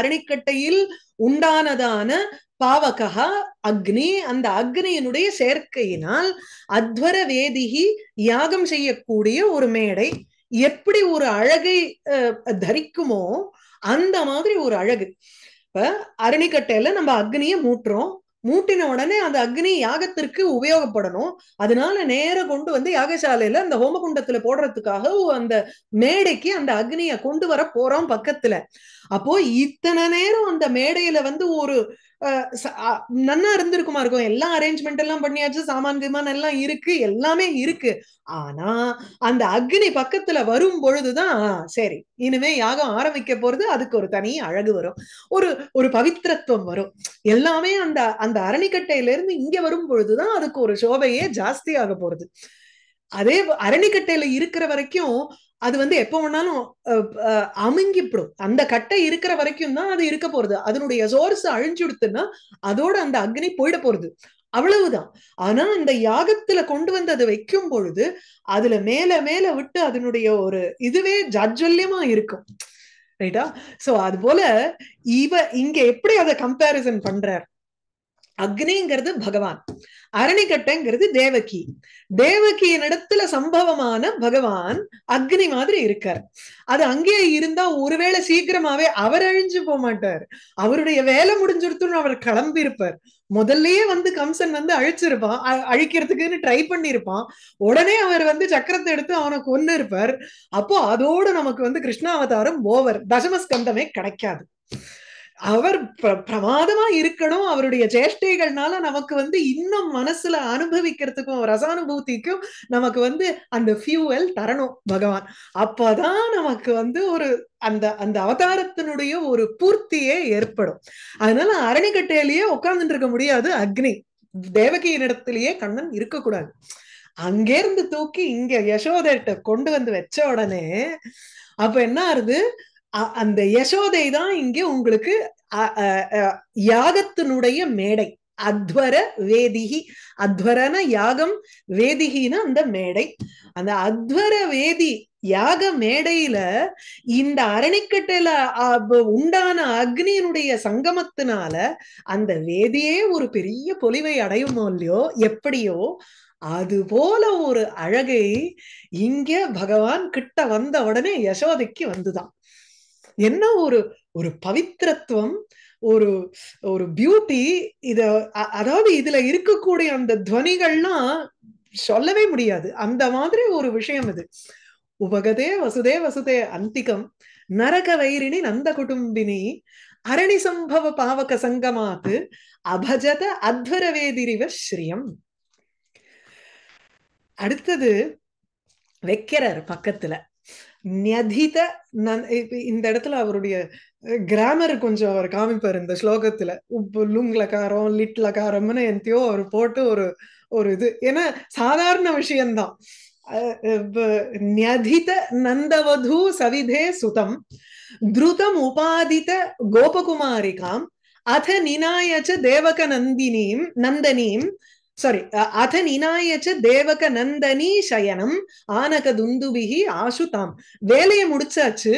அரணிக்கட்டையில் உண்டானதான பாவகா அக்னி, அந்த அக்னியினுடைய சேர்க்கையினால் அத்வர வேதிகி யாகம் செய்யக்கூடிய ஒரு மேடை எப்படி ஒரு அழகை தரிக்குமோ அந்த மாதிரி ஒரு அழகு. இப்ப அரணிக்கட்டையில நம்ம அக்னியை மூட்டுறோம், மூட்டின உடனே அந்த அக்னி யாகத்திற்கு உபயோகப்படணும், அதனால நேர கொண்டு வந்து யாகசாலையில அந்த ஹோமகுண்டத்துல போடுறதுக்காக அந்த மேடைக்கு அந்த அக்னிய கொண்டு வர போறோம் பக்கத்துல. அப்போ இத்தனை நேரம் அந்த மேடையில வந்து ஒரு நன்னா இருந்திருக்குமா இருக்கும், எல்லாம் அரேஞ்ச்மெண்ட் எல்லாம் பண்ணியாச்சு, சாமான் விமானம் எல்லாம் இருக்கு, எல்லாமே இருக்கு. ஆனா அந்த அக்னி பக்கத்துல வரும் பொழுதுதான் சரி இனிமே யாகம் ஆரம்பிக்க போறது, அதுக்கு ஒரு தனி அழகு வரும், ஒரு பவித்திரத்துவம் வரும், எல்லாமே அந்த அரணிக்கட்டையில இருந்து இங்க வரும் பொழுதுதான் அதுக்கு ஒரு சோபையே ஜாஸ்தி ஆக போறது. அதே அரணிக்கட்டையில இருக்கிற வரைக்கும் அது வந்து எப்போ வேணாலும் அமுங்கிப்படும், அந்த கட்டை இருக்கிற வரைக்கும் தான் அது இருக்க போறது, அதனுடைய சோர்ஸ் அழிஞ்சுடுத்துன்னா அதோட அந்த அக்னி போயிட போறது, அவ்வளவுதான். ஆனா இந்த யாகத்துல கொண்டு வந்து அதை வைக்கும் பொழுது அதுல மேல மேல விட்டு அதனுடைய ஒரு இதுவே ஜாஜ்வல்யமா இருக்கும், ரைட்டா? சோ அது போல இங்க எப்படி அதை கம்பேரிசன் பண்றார், அக்னிங்கிறது பகவான், அரணிக்கட்டைங்கிறது தேவகி, தேவகியின் இடத்துல சம்பவமான பகவான் அக்னி மாதிரி இருக்கார். அது அங்கேயே இருந்தா ஒருவேளை சீக்கிரமாவே அவர் அழிஞ்சு போக மாட்டார், அவருடைய வேலை முடிஞ்சிருத்துன்னு அவர் கிளம்பி இருப்பார். முதல்லயே வந்து கம்சன் வந்து அழிச்சிருப்பான், அழிக்கிறதுக்குன்னு ட்ரை பண்ணிருப்பான், உடனே அவர் வந்து சக்கரத்தை எடுத்து அவனை கொன்னு இருப்பார். அப்போ அதோடு நமக்கு வந்து கிருஷ்ணாவதாரம் ஓவர், தசமஸ்கந்தமே கிடைக்காது. அவர் பிரமாதமா இருக்கணும், அவருடைய சேஷ்டைகள்னால நமக்கு வந்து இன்னும் மனசுல அனுபவிக்கிறதுக்கும் ரசானுபூதிக்கும் நமக்கு வந்து அந்த ஃபியூவல் தரணும் பகவான். அப்பதான் நமக்கு வந்து ஒரு அந்த அவதாரத்தினுடைய ஒரு பூர்த்தியே ஏற்படும். அதனால அரணிக்கட்டையிலேயே உட்கார்ந்துட்டு இருக்க முடியாது, அக்னி தேவகியினிடத்திலேயே கண்ணன் இருக்கக்கூடாது. அங்கேருந்து தூக்கி இங்க யசோதைட்ட கொண்டு வந்து வச்ச உடனே அப்ப என்ன ஆறுது, அந்த யசோதை தான் இங்க உங்களுக்கு யாகத்தினுடைய மேடை, அத்வர வேதிகி, அத்வரன யாகம், வேதிகின்னு அந்த மேடை, அந்த அத்வர வேதி யாக மேடையில இந்த அரணிக்கட்டையில உண்டான அக்னியினுடைய சங்கமத்தினால அந்த வேதியே ஒரு பெரிய பொலிவை அடையுமோ இல்லையோ எப்படியோ அது போல ஒரு அழகை இங்க பகவான் கிட்ட வந்த உடனே யசோதைக்கு வந்துதான். என்ன ஒரு பவித்திரத்துவம், ஒரு பியூட்டி இத, அதாவது இதுல இருக்கக்கூடிய அந்த துவனிகள்லாம் சொல்லவே முடியாது, அந்த மாதிரி ஒரு விஷயம் இது. உபகதே வசுதே வசுதே அந்திகம் நரக வைரிணி நந்த குடும்பினி அரணி சம்பவ பாவக சங்கமாத்து அபஜத அத்வரவேதிரிவ ஸ்ரீயம். அடுத்தது வைக்கிறார் பக்கத்துல நியதித, இந்த இடத்துல அவருடைய கிராமர் கொஞ்சம் அவர் காமிப்பார் இந்த ஸ்லோகத்துல, உப்பு லுங்லகாரம் லிட்லகாரம்னு எந்தையோ அவர் போட்டு ஒரு இது, ஏன்னா சாதாரண விஷயம்தான். நியதித நந்தவது சவிதே சுதம் துருதம் உபாதித கோபகுமாரிகாம் அத நிநாயச்ச தேவக நந்தினீம் நந்தனீம் அத நினாயச்ச தேவக நந்தனி சயனம் ஆனக துந்துபிகி ஆசுதாம். வேலையை முடிச்சாச்சு,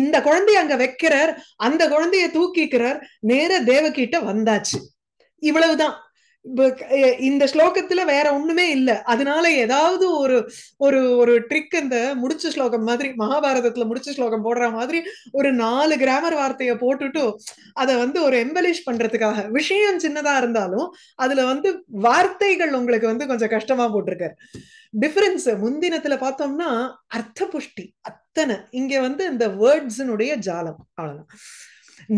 இந்த குழந்தைய அங்க வைக்கிறார், அந்த குழந்தைய தூக்கிக்கிறார், நேர தேவகிட்ட வந்தாச்சு, இவ்வளவுதான். இந்த ஸ்லோகத்துல வேற ஒண்ணுமே இல்ல. அதனால ஏதாவது ஒரு ட்ரிக், இந்த முடிச்ச ஸ்லோகம் மாதிரி மகாபாரதத்துல முடிச்ச ஸ்லோகம் போடுற மாதிரி ஒரு 4 கிராமர் வார்த்தைய போட்டுட்டு அதை வந்து ஒரு எம்பலிஷ் பண்றதுக்காக, விஷயம் சின்னதா இருந்தாலும் அதுல வந்து வார்த்தைகள் உங்களுக்கு வந்து கொஞ்சம் கஷ்டமா போட்டிருக்காரு. டிஃபரன்ஸ் முந்தினத்துல பார்த்தோம்னா அர்த்த புஷ்டி அத்தனை, இங்க வந்து இந்த வேர்ட்ஸினுடைய ஜாலம் அவ்வளவுதான்.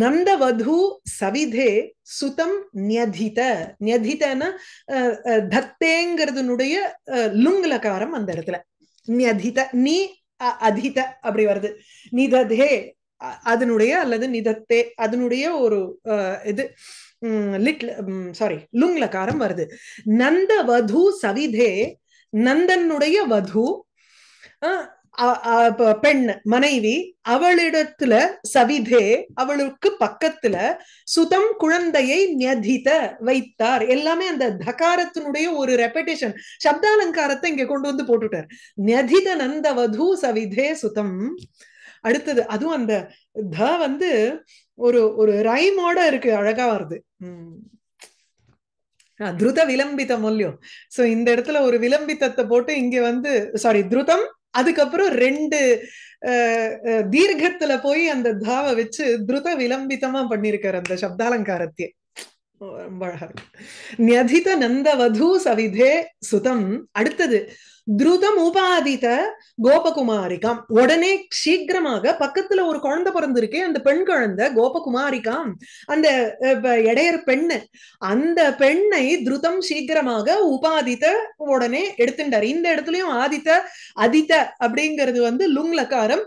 நந்தவது சவிதே சுதம் நியதித, நியதிதன தத்தேங்கிறதுனுடைய லுங்லகாரம் அந்த இடத்துல, நியதித நீ அதித அப்படி வருது, நிததே அல்லது நிதத்தே அதனுடைய ஒரு இது சாரி லுங்லகாரம் வருது. நந்த வது சவிதே, நந்தனுடைய வது பெண் மனைவி, அவளிடத்துல சவிதே அவளுக்கு பக்கத்துல சுதம் குழந்தையை நியதித வைத்தார். எல்லாமே அந்த தகாரத்தினுடைய ஒரு ரெப்பிட்டேஷன், சப்தாலங்காரத்தை இங்க கொண்டு வந்து போட்டுட்டார். நியதித நந்த வது சவிதே சுதம். அடுத்தது அதுவும் அந்த த வந்து ஒரு ஒரு ரைமோட இருக்கு, அழகா வருது. துருத விளம்பிதம் இல்லையோ, சோ இந்த இடத்துல ஒரு விளம்பித்தத்தை போட்டு இங்க வந்து சாரி துருதம், அதுக்கப்புறம் ரெண்டு தீர்க்கத்துல போய் அந்த தாவை வச்சு துருத விளம்பிதமா பண்ணிருக்காரு அந்த சப்தாலங்காரத்தையே. ரொம்ப அழகா இருக்கு. நியதித நந்த வது சவிதே சுதம். அடுத்தது துருதம் உபாதித கோபகுமாரிகாம். உடனே சீக்கிரமாக பக்கத்துல ஒரு குழந்தை பிறந்திருக்கே, அந்த பெண் குழந்தை கோபகுமாரிகாம், அந்த இடையர் பெண்ணு, அந்த பெண்ணை துருதம் சீக்கிரமாக உபாதித்த உடனே எடுத்துட்டார். இந்த இடத்துலயும் ஆதித்த அதித்த அப்படிங்கிறது வந்து லுங்லகாரம்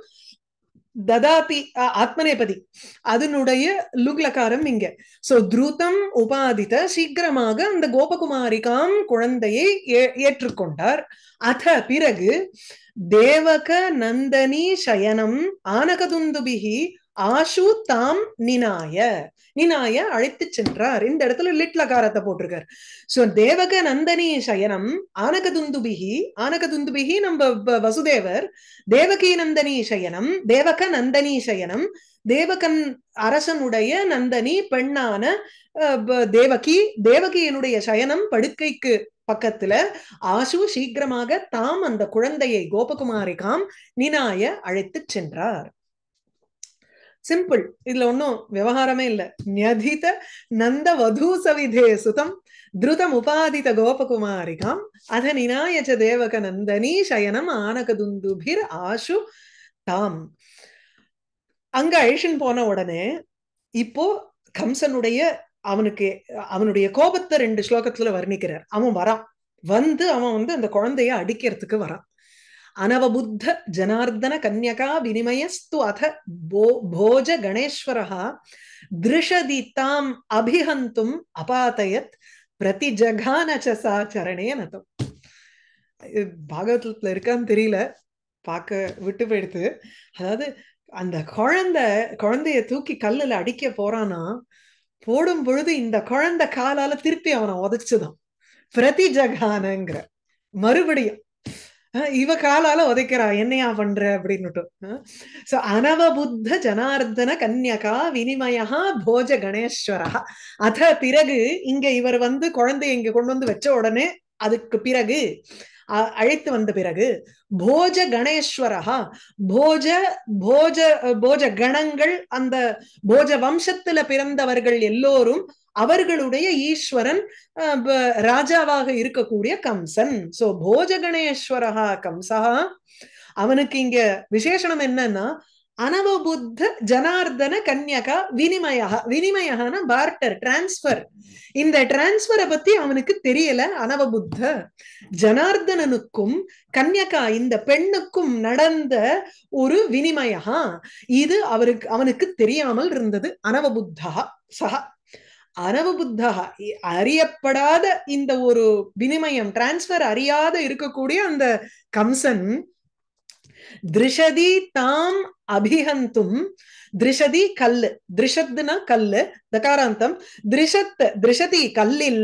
ததாதி ஆத்மநேபதி, அதனுடைய லுக்லகாரம் இங்க. சோ துருதம் உபாதித சீக்கிரமாக அந்த கோபகுமாரிகாம் குழந்தையை ஏற்றுக்கொண்டார். அத பிறகு தேவக நந்தனி சயனம் ஆனகதுந்துபிகி ஆஷு தாம் நினாய, நினாய அழைத்து சென்றார். இந்த இடத்துல லிட்லகாரத்தை போட்டிருக்கார். சோ தேவக நந்தனி சயனம் ஆனகதுந்துபிகி, ஆனகதுந்துபிகி நம்ம வசுதேவர், தேவகி நந்தனி சயனம் தேவக நந்தனி சயனம், தேவகன் அரசனுடைய நந்தனி பெண்ணான தேவகி, தேவகியினுடைய சயனம் படுக்கைக்கு பக்கத்துல, ஆஷு சீக்கிரமாக, தாம் அந்த குழந்தையை கோபகுமாரிகாம் நினாய அழைத்து சென்றார். சிம்பிள், இதுல ஒன்னும் விவகாரமே இல்ல. நியதித நந்த வது சவிதே சுதம் துருதம் உபாதித கோபகுமாரிகாம் அத நினாயச்ச தேவக நந்தனி சயனம் ஆனகதுந்துபிர் ஆஷு தாம். அங்க அழிஷன் போன உடனே இப்போ கம்சனுடைய அவனுக்கு அவனுடைய கோபத்தை ரெண்டு ஸ்லோகத்துல வர்ணிக்கிறார். அவன் வரான், வந்து அவன் வந்து அந்த குழந்தைய அடிக்கிறதுக்கு வரான். அனவபுத்த ஜனார்தன கன்யகா வினிமயஸ்து அத போஜ கணேஸ்வரஹா திருஷதிதாம் அபிஹந்தும் அபாதயத் பிரதிஜகானசா சரணே நதம். பாகவதத்துல இருக்கான்னு தெரியல, பார்க்க விட்டு போயிடுத்து. அதாவது அந்த குழந்தைய தூக்கி கல்லுல அடிக்க போறானா, போடும் பொழுது இந்த குழந்தை காலால திருப்பி அவனை உதைச்சுதான். பிரதிஜகானங்கிற மறுபடியும் இவ காலால உதைக்கிறா, என்னையா பண்ற அப்படின்னுட்டு. அனவபுத்த ஜனார்தன கன்யகா வினிமயா போஜ கணேஸ்வரா. அத பிறகு இங்க இவர் வந்து குழந்தைய இங்க கொண்டு வந்து வச்ச உடனே, அதுக்கு பிறகு அழைத்து வந்த பிறகு போஜ கணேஸ்வரஹா, போஜ போஜ போஜ கணங்கள், அந்த போஜ வம்சத்துல பிறந்தவர்கள் எல்லோரும் அவர்களுடைய ஈஸ்வரன் ராஜாவாக இருக்கக்கூடிய கம்சன். சோ போஜ கணேஸ்வரஹா கம்சா. அவனுக்கு இங்க விசேஷணம் என்னன்னா அனவபுத்த ஜனார்தன கன்யகா வினிமய, வினிமயான பார்ட்டர் டிரான்ஸ்பர். இந்த டிரான்ஸ்பரை பத்தி அவனுக்கு தெரியல. அனவபுத்த ஜனார்தனனுக்கும் கன்யகா இந்த பெண்ணுக்கும் நடந்த ஒரு வினிமயா, இது அவருக்கு அவனுக்கு தெரியாமல் இருந்தது. அனவபுத்தா சஹா, அனவபுத்தா அறியப்படாத இந்த ஒரு வினிமயம், டிரான்ஸ்பர் அறியாத இருக்கக்கூடிய அந்த கம்சன் திருஷதி தாம் அபிஹந்தும், திருஷதி கல்லு, திருஷத்னா கல்லு தகாராந்தம், திருஷத் திருஷதி கல்லில்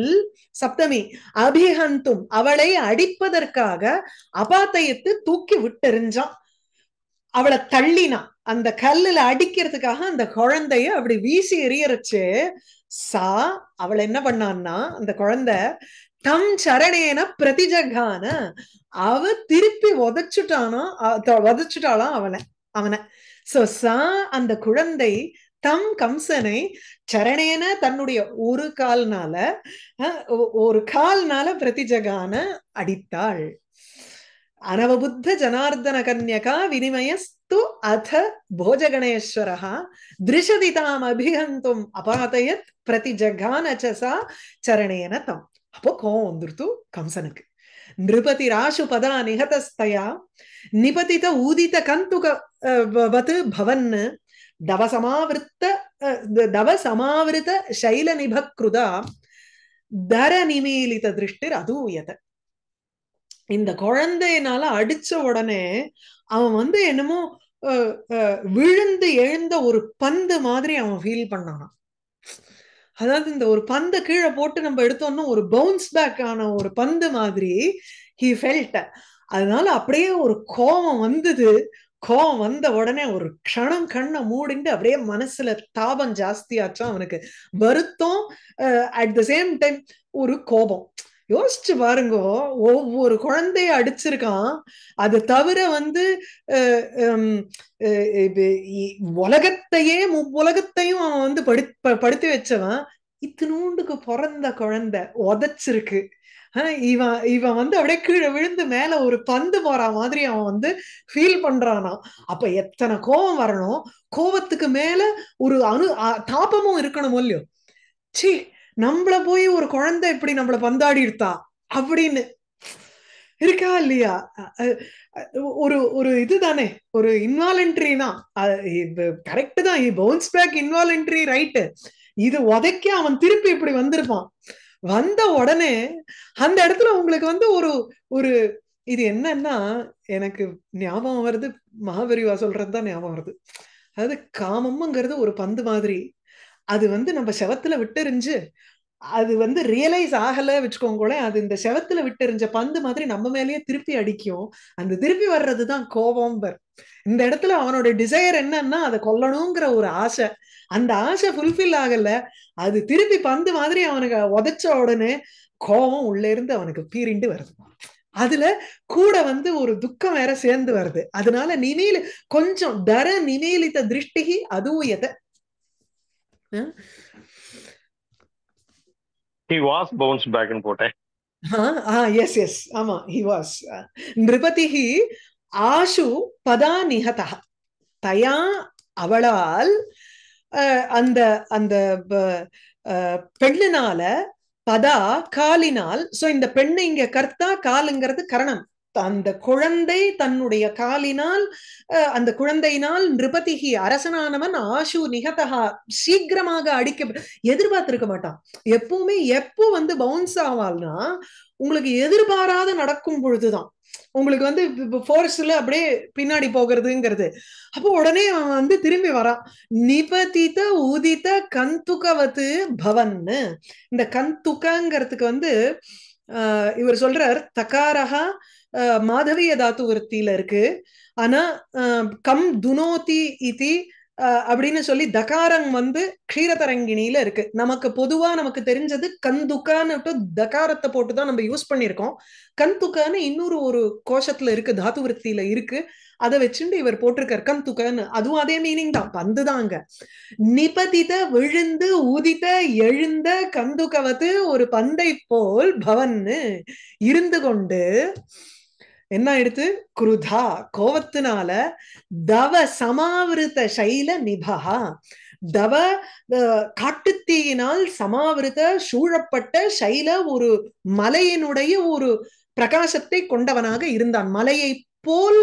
சப்தமி, அபிஹந்தும் அவளை அடிப்பதற்காக அபாத்தையத்து தூக்கி விட்டெறிஞ்சான், அவளை தள்ளினான். அந்த கல்லுல அடிக்கிறதுக்காக அந்த குழந்தைய அப்படி வீசி எறியறச்சு. சா அவளை என்ன பண்ணான்னா, அந்த குழந்தை தம் சரணேன பிரதிஜகான, அவ திருப்பி உதச்சுட்டானா, உதச்சுட்டாளாம் அவனை. சோ சா அந்த குழந்தை தம் கம்சனை சரணேன தன்னுடைய ஒரு கால்னால, பிரதிஜகான அடித்தாள். அனவபுத்த ஜனார்தன கன்யகா வினிமயஸ்து அத போஜ கணேஸ்வரஹா திருஷதி தாம் அபிஹந்தும் அபாதயத் பிரதிஜகான சா சரணேன தம். அப்போ கோவம் வந்துருத்து கம்சனுக்கு. நிருபதி ராசு பதா நிகதஸ்தயா நிபதித ஊதித கந்துக வத்து பவன் दव समावृत शैल निभकृत धर निमीलित दृष्टिर अदूयत இந்த குழந்தையனால அடிச்ச உடனே அவன் வந்து என்னமோ விழுந்து எழுந்த ஒரு பந்து மாதிரி அவன் ஃபீல் பண்ணானா. அதாவது இந்த ஒரு பந்த கீழே போட்டு நம்ம எடுத்தோம்னா ஒரு பவுன்ஸ் பேக் ஆன ஒரு பந்து மாதிரி ஹி ஃபெல்ட். அதனால அப்படியே ஒரு கோபம் வந்தது. கோபம் வந்த உடனே ஒரு க்ஷணம் கண்ணை மூடிண்டு அப்படியே மனசுல தாபம் ஜாஸ்தியாச்சும் அவனுக்கு, வருத்தம் அட் த சேம் டைம் ஒரு கோபம். யோசிச்சு பாருங்க, ஒவ்வொரு குழந்தைய அடிச்சிருக்கான். அது தவிர வந்து உலகத்தையும் அவன் வந்து படுத்து வச்சவன். இத்தினூண்டுக்கு பிறந்த குழந்தை உதச்சிருக்கு. இவன் வந்து அப்படியே கீழே விழுந்து மேல ஒரு பந்து போற மாதிரி அவன் வந்து ஃபீல் பண்றானா. அப்ப எத்தனை கோபம் வரணும், கோபத்துக்கு மேல ஒரு தாபமும் இருக்கணும் இல்லையோ. சி, நம்மள போய் ஒரு குழந்தை இப்படி நம்மள பந்தாடி இருத்தா அப்படின்னு இருக்கா இல்லையா? ஒரு ஒரு இதுதானே, ஒரு இன்வாலன்ட்ரி தான். கரெக்ட் தான், பவுன்ஸ் பேக் இன்வாலன்ட்ரி ரைட்டு. இது உதைக்க அவன் திருப்பி இப்படி வந்திருப்பான். வந்த உடனே அந்த இடத்துல உங்களுக்கு வந்து ஒரு ஒரு இது என்னன்னா, எனக்கு ஞாபகம் வருது, மகாபரிவா சொல்றதுதான் ஞாபகம் வருது. அதாவது காமம்ங்கிறது ஒரு பந்து மாதிரி, அது வந்து நம்ம செவத்துல விட்டுறிஞ்சு அது வந்து ரியலைஸ் ஆகல வச்சுக்கோங்களேன், அது இந்த செவத்துல விட்டுறிஞ்ச பந்து மாதிரி நம்ம மேலேயே திருப்பி அடிக்கும். அந்த திருப்பி வர்றதுதான் கோபம். இந்த இடத்துல அவனோட டிசையர் என்னன்னா, அதை கொல்லணுங்கிற ஒரு ஆசை. அந்த ஆசை ஃபுல்ஃபில் ஆகல, அது திருப்பி பந்து மாதிரி அவனுக்கு உதைச்ச உடனே கோபம் உள்ள இருந்து அவனுக்கு பீரிண்டு வருது. அதுல கூட வந்து ஒரு துக்கம் வேற சேர்ந்து வருது. அதனால நிமில கொஞ்சம் தர நிமிலித்த திருஷ்டி அதூயத. He was bounced back and forth. Yes. Ama, he was. Nripatihi ashu pada nihatah. Taya avalal and the பெண்ணினால Pada காலினால். So இந்த பெண்ணு இங்க கர்த்தா, காலுங்கிறது கரணம். அந்த குழந்தை தன்னுடைய காலினால், அந்த குழந்தையினால் நிருபதிகி அரசனானவன் ஆஷு நிகதா சீக்கிரமாக அடிக்க எதிர்பார்த்திருக்க மாட்டான். எப்பவுமே எப்போ வந்து பவுன்ஸ் ஆவாள்னா உங்களுக்கு எதிர்பாராத நடக்கும் பொழுதுதான் உங்களுக்கு வந்து ஃபோர்ஸ்ல அப்படியே பின்னாடி போகிறதுங்கிறது. அப்போ உடனே அவன் வந்து திரும்பி வரான். நிபதித உதித கந்துகவது பவன்னு. இந்த கந்துகங்கிறதுக்கு வந்து இவர் சொல்றார் தகாரஹா மாதவிய தாத்து விருத்தியில இருக்கு. ஆனா கம் துனோதி இதி அப்படின்னு சொல்லி தகாரம் வந்து க்ஷீரதரங்கிணியில இருக்கு. நமக்கு பொதுவா நமக்கு தெரிஞ்சது கந்துக்கான்னு தகாரத்தை போட்டுதான் நம்ம யூஸ் பண்ணிருக்கோம். கந்துக்கான்னு இன்னொரு ஒரு கோஷத்துல இருக்கு, தாத்து விருத்தியில இருக்கு. அதை வச்சுட்டு இவர் போட்டிருக்கார் கந்துக்கான்னு. அதுவும் அதே மீனிங் தான், பந்துதாங்க. நிபதித விழுந்து, ஊதித எழுந்த, கந்துகவது ஒரு பந்தை போல், பவன்னு இருந்து கொண்டு என்ன எடுத்து குருதா கோவத்தினால தவ சமாவிருத்த சைல நிபா தவ காட்டுத்தீயினால் சமாவிருத்த சூழப்பட்ட சைல ஒரு மலையினுடைய ஒரு பிரகாசத்தை கொண்டவனாக இருந்தான். மலையை போல்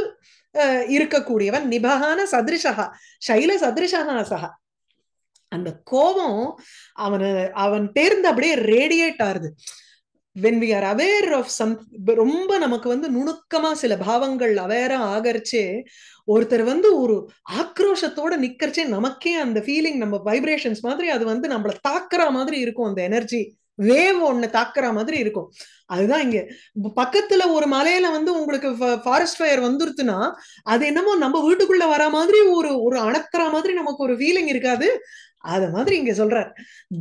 இருக்கக்கூடியவன். நிபகான சதிருஷகா சைல சதிருஷகா சகா. அந்த கோபம் அவன் தேர்ந்து அப்படியே ரேடியேட் ஆறுது. when we are aware of some, ரொம்ப நமக்கு வந்து நுணுக்கமா சில பாவங்கள் அவேரா ஆகறச்சே, ஒருத்தர் வந்து ஒரு ஆக்ரோஷத்தோட நிக்கிறச்சே நமக்கே அந்த ஃபீலிங், நம்ம வைப்ரேஷன்ஸ் மாதிரி அது வந்து நம்மள தாக்குற மாதிரி இருக்கும். அந்த எனர்ஜி வேவ் ஒண்ணு தாக்குற மாதிரி இருக்கும். அதுதான் இங்க பக்கத்துல ஒரு மலையில வந்து உங்களுக்கு ஃபாரஸ்ட் ஃபயர் வந்துருதுன்னா அது என்னமோ நம்ம வீட்டுக்குள்ள வர மாதிரி ஒரு ஒரு அணத்துற மாதிரி நமக்கு ஒரு ஃபீலிங் இருக்காது. அத மாதிரி இங்க சொல்றார்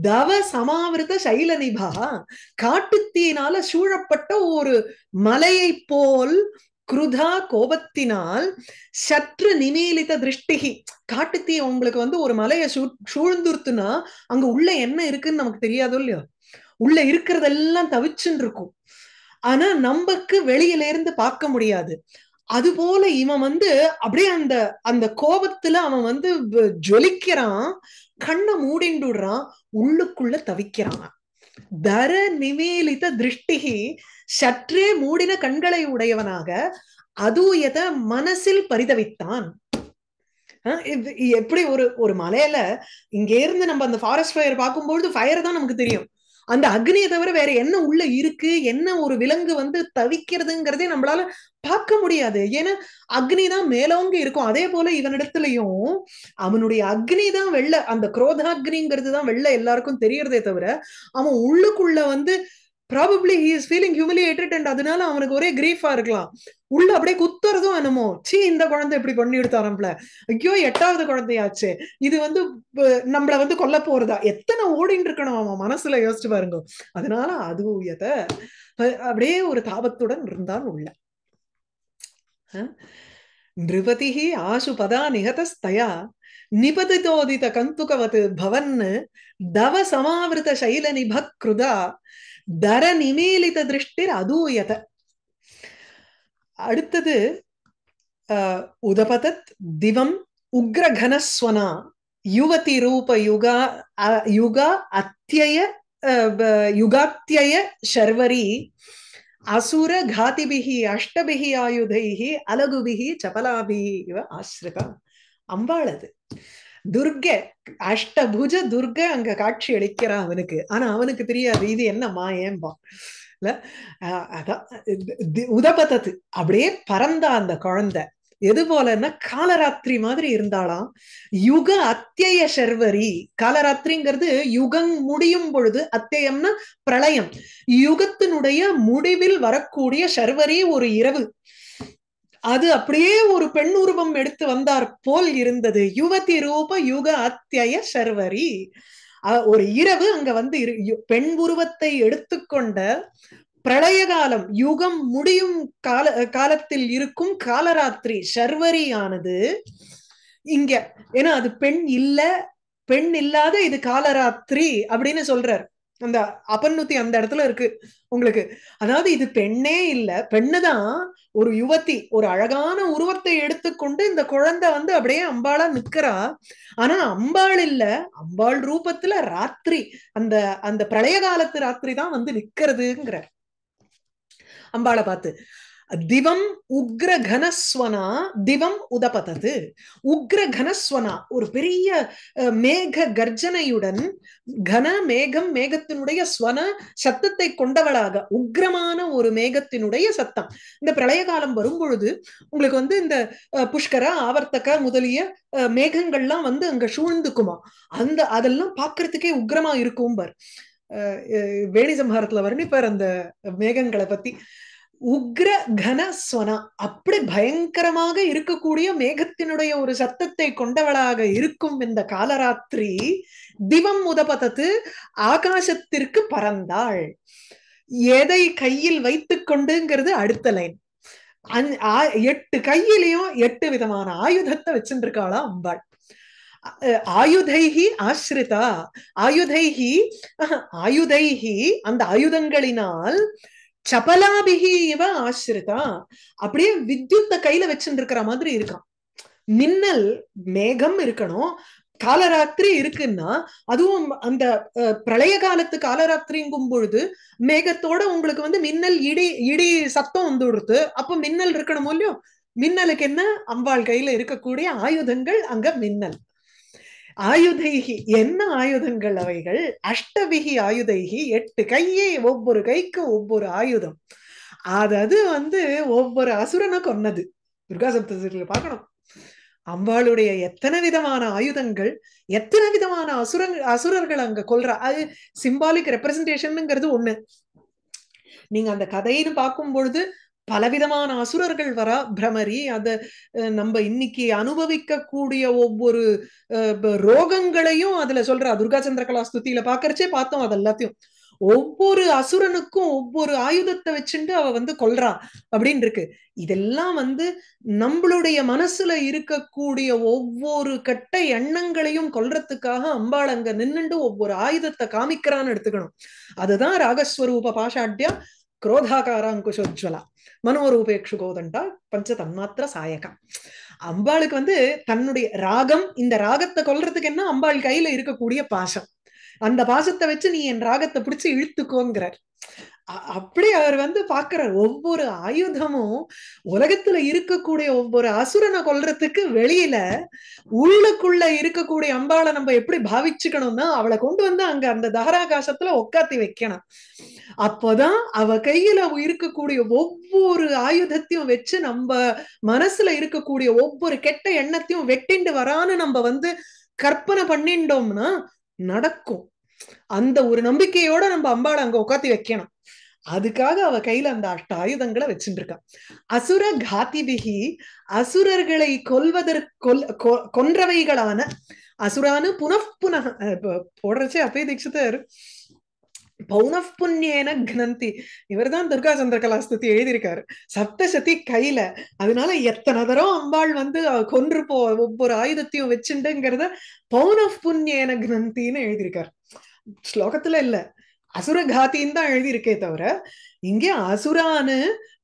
தவ சமாவிருத்த சைல நிபா காட்டுத்தீனால சூழப்பட்ட ஒரு மலையை போல் குருதா கோபத்தினால் சற்று நிமீலித்த திருஷ்டிகி. காட்டுத்தீ உங்களுக்கு வந்து ஒரு மலையை சூழ்ந்துருத்துன்னா அங்க உள்ள என்ன இருக்குன்னு நமக்கு தெரியாதோ இல்லையோ. உள்ள இருக்கிறதெல்லாம் தவிச்சுன்னு இருக்கும். ஆனா நமக்கு வெளியில இருந்து பார்க்க முடியாது. அது போல இவன் வந்து அப்படியே அந்த அந்த கோபத்துல அவன் வந்து ஜொலிக்கிறான், கண்ணை மூடிண்டுடுறான், உள்ளுக்குள்ள தவிக்கிறான். தர நிவேலித திருஷ்டிகி சற்றே மூடின கண்களை உடையவனாக அதுயத மனசில் பரிதவித்தான். எப்படி ஒரு ஒரு மலையில இங்க இருந்து நம்ம அந்த ஃபாரஸ்ட் ஃபயர் பார்க்கும்போது ஃபயர் தான் நமக்கு தெரியும். அந்த அக்னியை தவிர வேற என்ன உள்ள இருக்கு, என்ன ஒரு விலங்கு வந்து தவிக்கிறதுங்கிறதே நம்மளால பார்க்க முடியாது. ஏன்னா அக்னிதான் மேலோங்க இருக்கும். அதே போல இவனிடத்துலயும் அவனுடைய அக்னி தான் வெள்ள, அந்த குரோத அக்னிங்கிறது தான் வெள்ள எல்லாருக்கும் தெரியறதே தவிர அவன் உள்ளுக்குள்ள வந்து probably he is feeling humiliated and அதனால அவனுக்கு ஒரே கிரீஃபா இருக்கலாம். உள்ள அப்படியே குத்துறதும் என்னமோ, சீ இந்த குழந்தை இப்படி பண்ணி எடுத்தாரம்பல, ஐயோ 8வது குழந்தையாச்சு, இது வந்து நம்மள வந்து கொல்ல போறதா, எத்தனை ஓடிட்டு இருக்கணும் அவன் மனசுல யோசிச்சு பாருங்க. அதனால அது உயத அப்படியே ஒரு தாபத்துடன் இருந்தான் உள்ள. நிருபதிஹி ஆசு பதா நிகதஸ்தயா நிபதிதோதித கந்துகவது பவன் தவ சமாவிருத சைல நிபக்ருதா தர நிமேலித திருஷ்டிர் அதூயத. அடுத்தது உதபதத் திவம் உக்ரகனஸ்வனா யுவதி ரூப யுகா யுகா அத்தியய யுகாத்தியய சர்வரி அசுர காதிபிஹி அஷ்டபிஹி ஆயுதைஹி அலகுபிஹி சபலாபிஹி இவ ஆஸ்ரிதா. அம்பாளது துர்கை அஷ்டபுஜ துர்கை அங்க காட்சி அளிக்கிறான் அவனுக்கு. ஆனா அவனுக்கு தெரியாது இது என்ன மாயம்பா இல்ல. அதான் உதபதத்து அப்படியே பறந்தா அந்த குழந்தை. எது போலன்னா காலராத்திரி மாதிரி இருந்தாலாம். யுக அத்தியய சர்வரி, காலராத்திரிங்கிறது யுகம் முடியும் பொழுது, அத்தியம்னா பிரளயம், யுகத்தினுடைய முடிவில் வரக்கூடிய சர்வரி ஒரு இரவு, அது அப்படியே ஒரு பெண் உருவம் எடுத்து வந்தார் போல் இருந்தது. யுவதி ரூப யுக அத்தியய சர்வரி, ஒரு இரவு அங்க வந்து பெண் உருவத்தை எடுத்துக்கொண்ட பிரளய காலம், யுகம் முடியும் காலத்தில் இருக்கும் காலராத்திரி சர்வரியானது இங்க. ஏன்னா அது பெண் இல்ல, பெண் இல்லாத இது காலராத்திரி அப்படின்னு சொல்றார். அந்த அப்பன்னுத்தி அந்த இடத்துல இருக்கு உங்களுக்கு. அதாவது இது பெண்ணே இல்ல, பெண்ணுதான், ஒரு யுவதி, ஒரு அழகான உருவத்தை எடுத்துக்கொண்டு இந்த குழந்தை வந்து அப்படியே அம்பாளா நிக்கிறா. ஆனா அம்பாள் இல்ல, அம்பாள் ரூபத்துல ராத்திரி, அந்த அந்த பிரளய காலத்து ராத்திரி தான் வந்து நிக்கிறதுங்கிற அம்பாளை பார்த்து. திவம் உக்ர கனஸ்வனா திவம் உதபதது, உக்ர கனஸ்வனா ஒரு பெரிய மேக கர்ஜனையுடன், கன மேகம் மேகத்தினுடைய ஸ்வன சத்தத்தை கொண்டவளாக, உக்ரமான ஒரு மேகத்தினுடைய சத்தம். இந்த பிரளய காலம் வரும் பொழுது உங்களுக்கு வந்து இந்த புஷ்கரா ஆவர்த்தகா முதலிய மேகங்கள்லாம் வந்து அங்க சூழ்ந்துக்குமா, அந்த அதெல்லாம் பார்க்கறதுக்கே உக்ரமா இருக்கும் பார். வேணிசம்ஹாரத்துல வர்ணிப்பார் அந்த மேகங்களை பத்தி. உக்ர கனஸ்வனா அப்படி பயங்கரமாக இருக்கக்கூடிய மேகத்தினுடைய ஒரு சத்தத்தை கொண்டவளாக இருக்கும் இந்த காலராத்திரி. திவம் உதபதத்து ஆகாசத்திற்கு பறந்தாள். எதை கையில் வைத்து கொண்டுங்கிறது அடுத்த லைன். 8 கையிலையும் 8 விதமான ஆயுதத்தை வச்சுட்டு இருக்காளா அம்பாள். ஆயுதைஹி ஆஸ்ரிதா, ஆயுதைஹி ஆயுதைஹி அந்த ஆயுதங்களினால் சபலாபிகி இவ ஆசிரிதா அப்படியே வித்யுத்த கையில வச்சுட்டு இருக்கிற மாதிரி இருக்கான். மின்னல் மேகம் இருக்கணும், காலராத்திரி இருக்குன்னா, அதுவும் அந்த பிரளய காலத்து காலராத்திரிங்கும் பொழுது மேகத்தோட உங்களுக்கு வந்து மின்னல் இடி இடி சத்தம் வந்து கொடுத்து, அப்ப மின்னல் இருக்கணும் இல்லையோ. மின்னலுக்கு என்ன, அம்பாள் கையில இருக்கக்கூடிய ஆயுதங்கள் அங்க மின்னல். ஆயுதைகி என்ன ஆயுதங்கள் அவைகள், அஷ்டபிகி ஆயுதைகி 8 கையை, ஒவ்வொரு கைக்கு ஒவ்வொரு ஆயுதம். அதாவது வந்து ஒவ்வொரு அசுரனை கொன்னது. துர்கா சப்தசதியில பார்க்கணும் அம்பாளுடைய எத்தனை விதமான ஆயுதங்கள், எத்தனை விதமான அசுரர்கள் அங்க கொல்றா. அது சிம்பாலிக் ரெப்ரசன்டேஷன்ங்கிறது ஒண்ணு. நீங்க அந்த கதைன்னு பார்க்கும் பொழுது பலவிதமான அசுரர்கள் வரா, பிரமரி, அத நம்ம இன்னைக்கு அனுபவிக்க கூடிய ஒவ்வொரு ரோகங்களையும் அதுல சொல்றா. துர்கா சந்திரகலா ஸ்துதியில பாக்கறச்சே பார்த்தோம் அது எல்லாத்தையும். ஒவ்வொரு அசுரனுக்கும் ஒவ்வொரு ஆயுதத்தை வச்சுட்டு அவ வந்து கொல்றா அப்படின்னு இருக்கு. இதெல்லாம் வந்து நம்மளுடைய மனசுல இருக்கக்கூடிய ஒவ்வொரு கட்ட எண்ணங்களையும் கொல்றதுக்காக அம்பாள் அங்க நின்னுண்டு ஒவ்வொரு ஆயுதத்தை காமிக்கிறான்னு எடுத்துக்கணும். அதுதான் ராகஸ்வரூப பாஷாட்யா குரோதாகாராங்குஷோஜ்வலா மனோரூபேக்ஷு கோதண்டா பஞ்ச தன்மாத்திர சாயகம். அம்பாளுக்கு வந்து தன்னுடைய ராகம், இந்த ராகத்தை கொல்றதுக்கு என்ன, அம்பாள் கையில இருக்கக்கூடிய பாசம், அந்த பாசத்தை வச்சு நீ என் ராகத்தை பிடிச்சு இழுத்துக்கோங்கிறார். அப்படியே அவர் வந்து பாக்குறார், ஒவ்வொரு ஆயுதமும் உலகத்துல இருக்கக்கூடிய ஒவ்வொரு அசுரனை கொல்றதுக்கு வெளியில உள்ளுக்குள்ள இருக்கக்கூடிய அம்பாளை நம்ம எப்படி பாவிச்சுக்கணும்னா அவளை கொண்டு வந்து அங்க அந்த தகராகாசத்துல உட்காத்தி வைக்கணும். அப்போதான் அவ கையில இருக்கக்கூடிய ஒவ்வொரு ஆயுதத்தையும் வச்சு நம்ம மனசுல இருக்கக்கூடிய ஒவ்வொரு கெட்ட எண்ணத்தையும் வெட்டிண்டு வரான்னு நம்ம வந்து கற்பனை பண்ணிண்டோம்னா நடக்கும். அந்த ஒரு நம்பிக்கையோட நம்ம அம்பாளை அங்க உட்காத்தி வைக்கணும். அதுக்காக அவ கையில அந்த ஆயுதங்களை வச்சுட்டு இருக்கா. அசுர காதிபிகி, அசுரர்களை கொன்றவைகளான அசுரானு புனப்புன போடுறச்சே அப்பே தீட்சிதர் பௌனப்புண்ணியன கணந்தி. இவர் தான் துர்கா சந்திரகலா ஸ்துதி எழுதியிருக்காரு, சப்தசதி கையில. அதனால எத்தனை தரம் அம்பாள் வந்து கொன்று போ ஒவ்வொரு ஆயுதத்தையும் வச்சுட்டுங்கிறத பௌனப்புண்ணியன கணந்தின்னு எழுதியிருக்காரு. ஸ்லோகத்துல இல்ல, அசுரகாத்தின்னு தான் எழுதியிருக்கே தவிர இங்க அசுரானு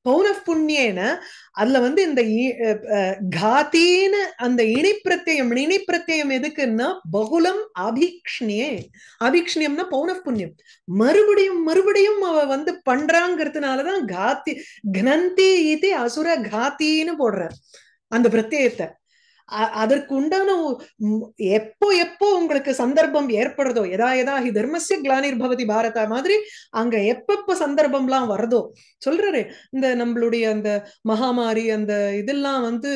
பௌனப்புண்ணியன அதுல வந்து இந்த காத்தின்னு அந்த இணைப்பிரத்தியம். இணைப்பிரத்தியம் எதுக்குன்னா பகுலம் அபீக்ஷ்ணியே. அபீக்ஷ்ணியம்னா பௌனப்புண்ணியம், மறுபடியும் மறுபடியும் அவ வந்து பண்றாங்கிறதுனாலதான் காத்தி கணந்தி இது அசுர காத்தின்னு போடுற அந்த பிரத்யத்தை. அதற்கு உண்டான எப்போ எப்போ உங்களுக்கு சந்தர்ப்பம் ஏற்படுறதோ, எதா எதா ஹி தர்மஸ்ய கிளானிர்பவதி பாரத மாதிரி அங்க எப்பப்ப சந்தர்ப்பம்லாம் வருதோ சொல்றாரு. இந்த நம்மளுடைய அந்த மகாமாரி அந்த இதெல்லாம் வந்து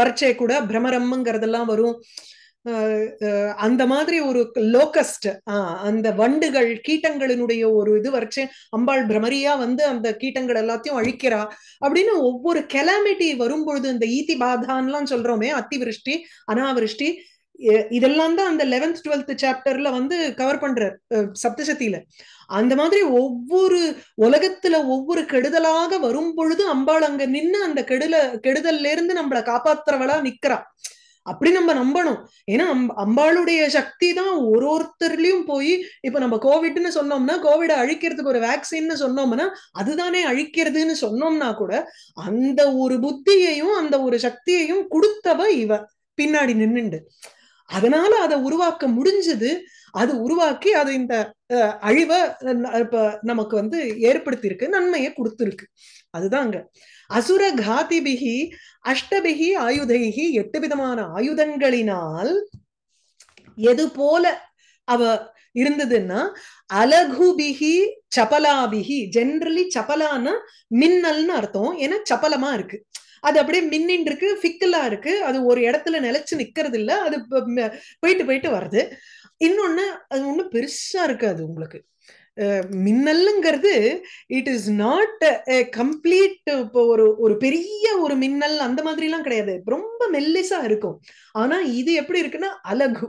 வறட்சை கூட பிரமரம்ங்கிறதெல்லாம் வரும். அந்த மாதிரி ஒரு லோக்கஸ்ட், அந்த வண்டுகள் கீட்டங்களினுடைய ஒரு இது வரைச்சு அம்பாள் பிரமரியா வந்து அந்த கீட்டங்கள் எல்லாத்தையும் அழிக்கிறா அப்படின்னு ஒவ்வொரு கெலாமிட்டி வரும்பொழுது இந்த ஈதி பாதான்லாம் சொல்றோமே, அத்திவிருஷ்டி அனாவிருஷ்டி இதெல்லாம் தான் அந்த 11th 12th சாப்டர்ல வந்து கவர் பண்ற சப்தசதியில. அந்த மாதிரி ஒவ்வொரு உலகத்துல ஒவ்வொரு கெடுதலாக வரும் பொழுது அம்பாள் அங்க நின்று அந்த கெடுதல்ல இருந்து நம்மளை காப்பாத்துறவளா நிக்கிறா. அப்படி நம்ம நம்பணும். ஏன்னா அம்பாளுடைய சக்தி தான் ஒரு ஒருத்தர்லயும் போய் இப்ப நம்ம கோவிட்னு சொன்னோம்னா, கோவிட அழிக்கிறதுக்கு ஒரு வேக்சின்னு சொன்னோம்னா அதுதானே அழிக்கிறதுன்னு சொன்னோம்னா கூட அந்த ஒரு புத்தியையும் அந்த ஒரு சக்தியையும் கொடுத்தவ இவ பின்னாடி நின்னுண்டு. அதனால அதை உருவாக்க முடிஞ்சது. அது உருவாக்கி அது இந்த அழிவை இப்ப நமக்கு வந்து ஏற்படுத்தி இருக்கு, நன்மையை கொடுத்துருக்கு. அதுதாங்க அசுர காதிபிகி அஷ்டபிகி ஆயுதைகி, 8 விதமான ஆயுதங்களினால். எது போல அவ இருந்ததுன்னா அலகுபிகி சபலாபிகி. ஜென்ரலி சபலான்னா மின்னல்னு அர்த்தம். ஏன்னா சபலமா இருக்கு, அது அப்படியே மின்னின் இருக்கு, ஃபிக்கலா இருக்கு, அது ஒரு இடத்துல நிலைச்சு நிக்கிறது இல்ல, அது போயிட்டு போயிட்டு வருது. இன்னொன்னு அது ஒன்றும் பெருசா இருக்காது உங்களுக்கு. மின்னல்ங்கிறது it is not a complete ஒரு பெரிய ஒரு மின்னல் அந்த மாதிரிலாம் கிடையாது, ரொம்ப மெல்லிசா இருக்கும். ஆனா இது எப்படி இருக்குன்னா அலகு,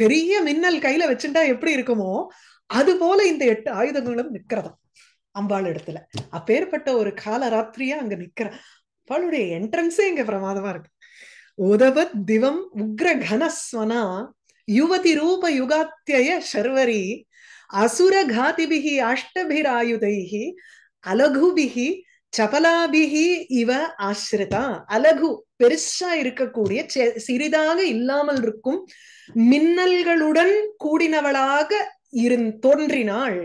பெரிய மின்னல் கையில வச்சுட்டா எப்படி இருக்குமோ அது போல இந்த 8 ஆயுதங்களும் நிக்கிறதா அம்பாள் இடத்துல. அப்பேற்பட்ட ஒரு காலராத்திரியா அங்க நிக்கிற அவளுடைய என்ட்ரன்ஸே இங்க பிரமாதமா இருக்கு. உதவத் திவம் உக்ர கனஸ்வனா யுவதி ரூப யுகாத்திய சர்வரி அசுர காதிபிகி அஷ்டபிராயுதைகி அலகுபிகி சபலாபிகி இவ ஆசிரிதா. அலகு பெருசா இருக்கக்கூடிய, சிறிதாக இல்லாமல் இருக்கும் மின்னல்களுடன் கூடினவளாக தோன்றினாள்.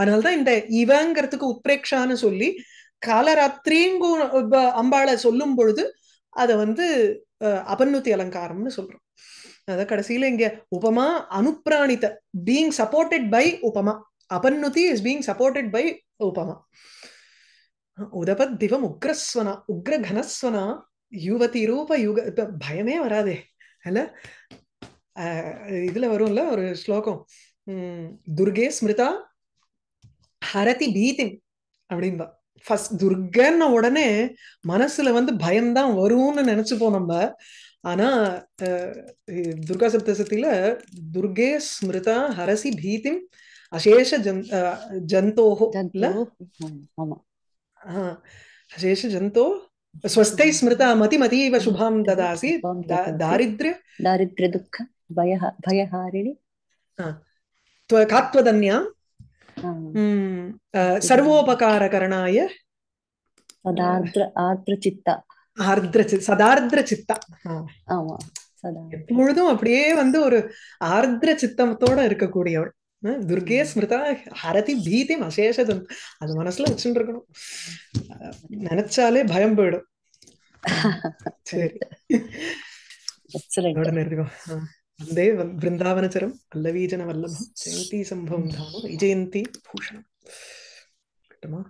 அதனால்தான் இந்த இவங்கிறதுக்கு உத்பிரேக்ஷான்னு சொல்லி காலராத்திரிங்கு அம்பாளை சொல்லும் பொழுது அதை வந்து அபநுதி அலங்காரம்னு சொல்றோம். அத கடைசியில இங்க உபமா அனுப்பிராணித பீங் சப்போர்டட் பை உபமா. அபநுதி இஸ் பீங் சப்போர்டட் பை உபமா. உதபத் திவம் உக்ரஸ்வனா உக்ர கனஸ்வனா யுவதி ரூப யுக. பயமே வராதே அல்ல. இதுல வரும்ல ஒரு ஸ்லோகம், துர்கே ஸ்மிருதா ஹரதி பீதிம் அப்படின்பா. ஃபர்ஸ்ட் துர்கன்ன உடனே மனசுல வந்து பயம்தான் வரும்னு நினைச்சுப்போம் நம்ம. ஆனா துர்கா சப்தசதியில துர்கே ஸ்மிருதா ஹரசி பீதிம் அசேஷ ஜந்தோஹோ அசேஷ ஜந்தோ ஸ்வஸ்தை ஸ்மிருதா மதி மதீவ சுபாம் ததாசி தாரித்ர துக்க பயஹாரிணி காத்வதன்யா சர்வோபகார கரணாய சதார்த்ர சித்தா. எப்பொழுதும் அப்படியே வந்து ஒரு ஆர்திர சித்தத்தோட இருக்கக்கூடியவள். दुर्गे स्मृता हरति भीति अशेष अभी मनस नैचाले भयम पेड़ वंदे वृंदावनचरम वल्लवीजन वल्लभम जयंती संभवं धाम विजयंती भूषणम।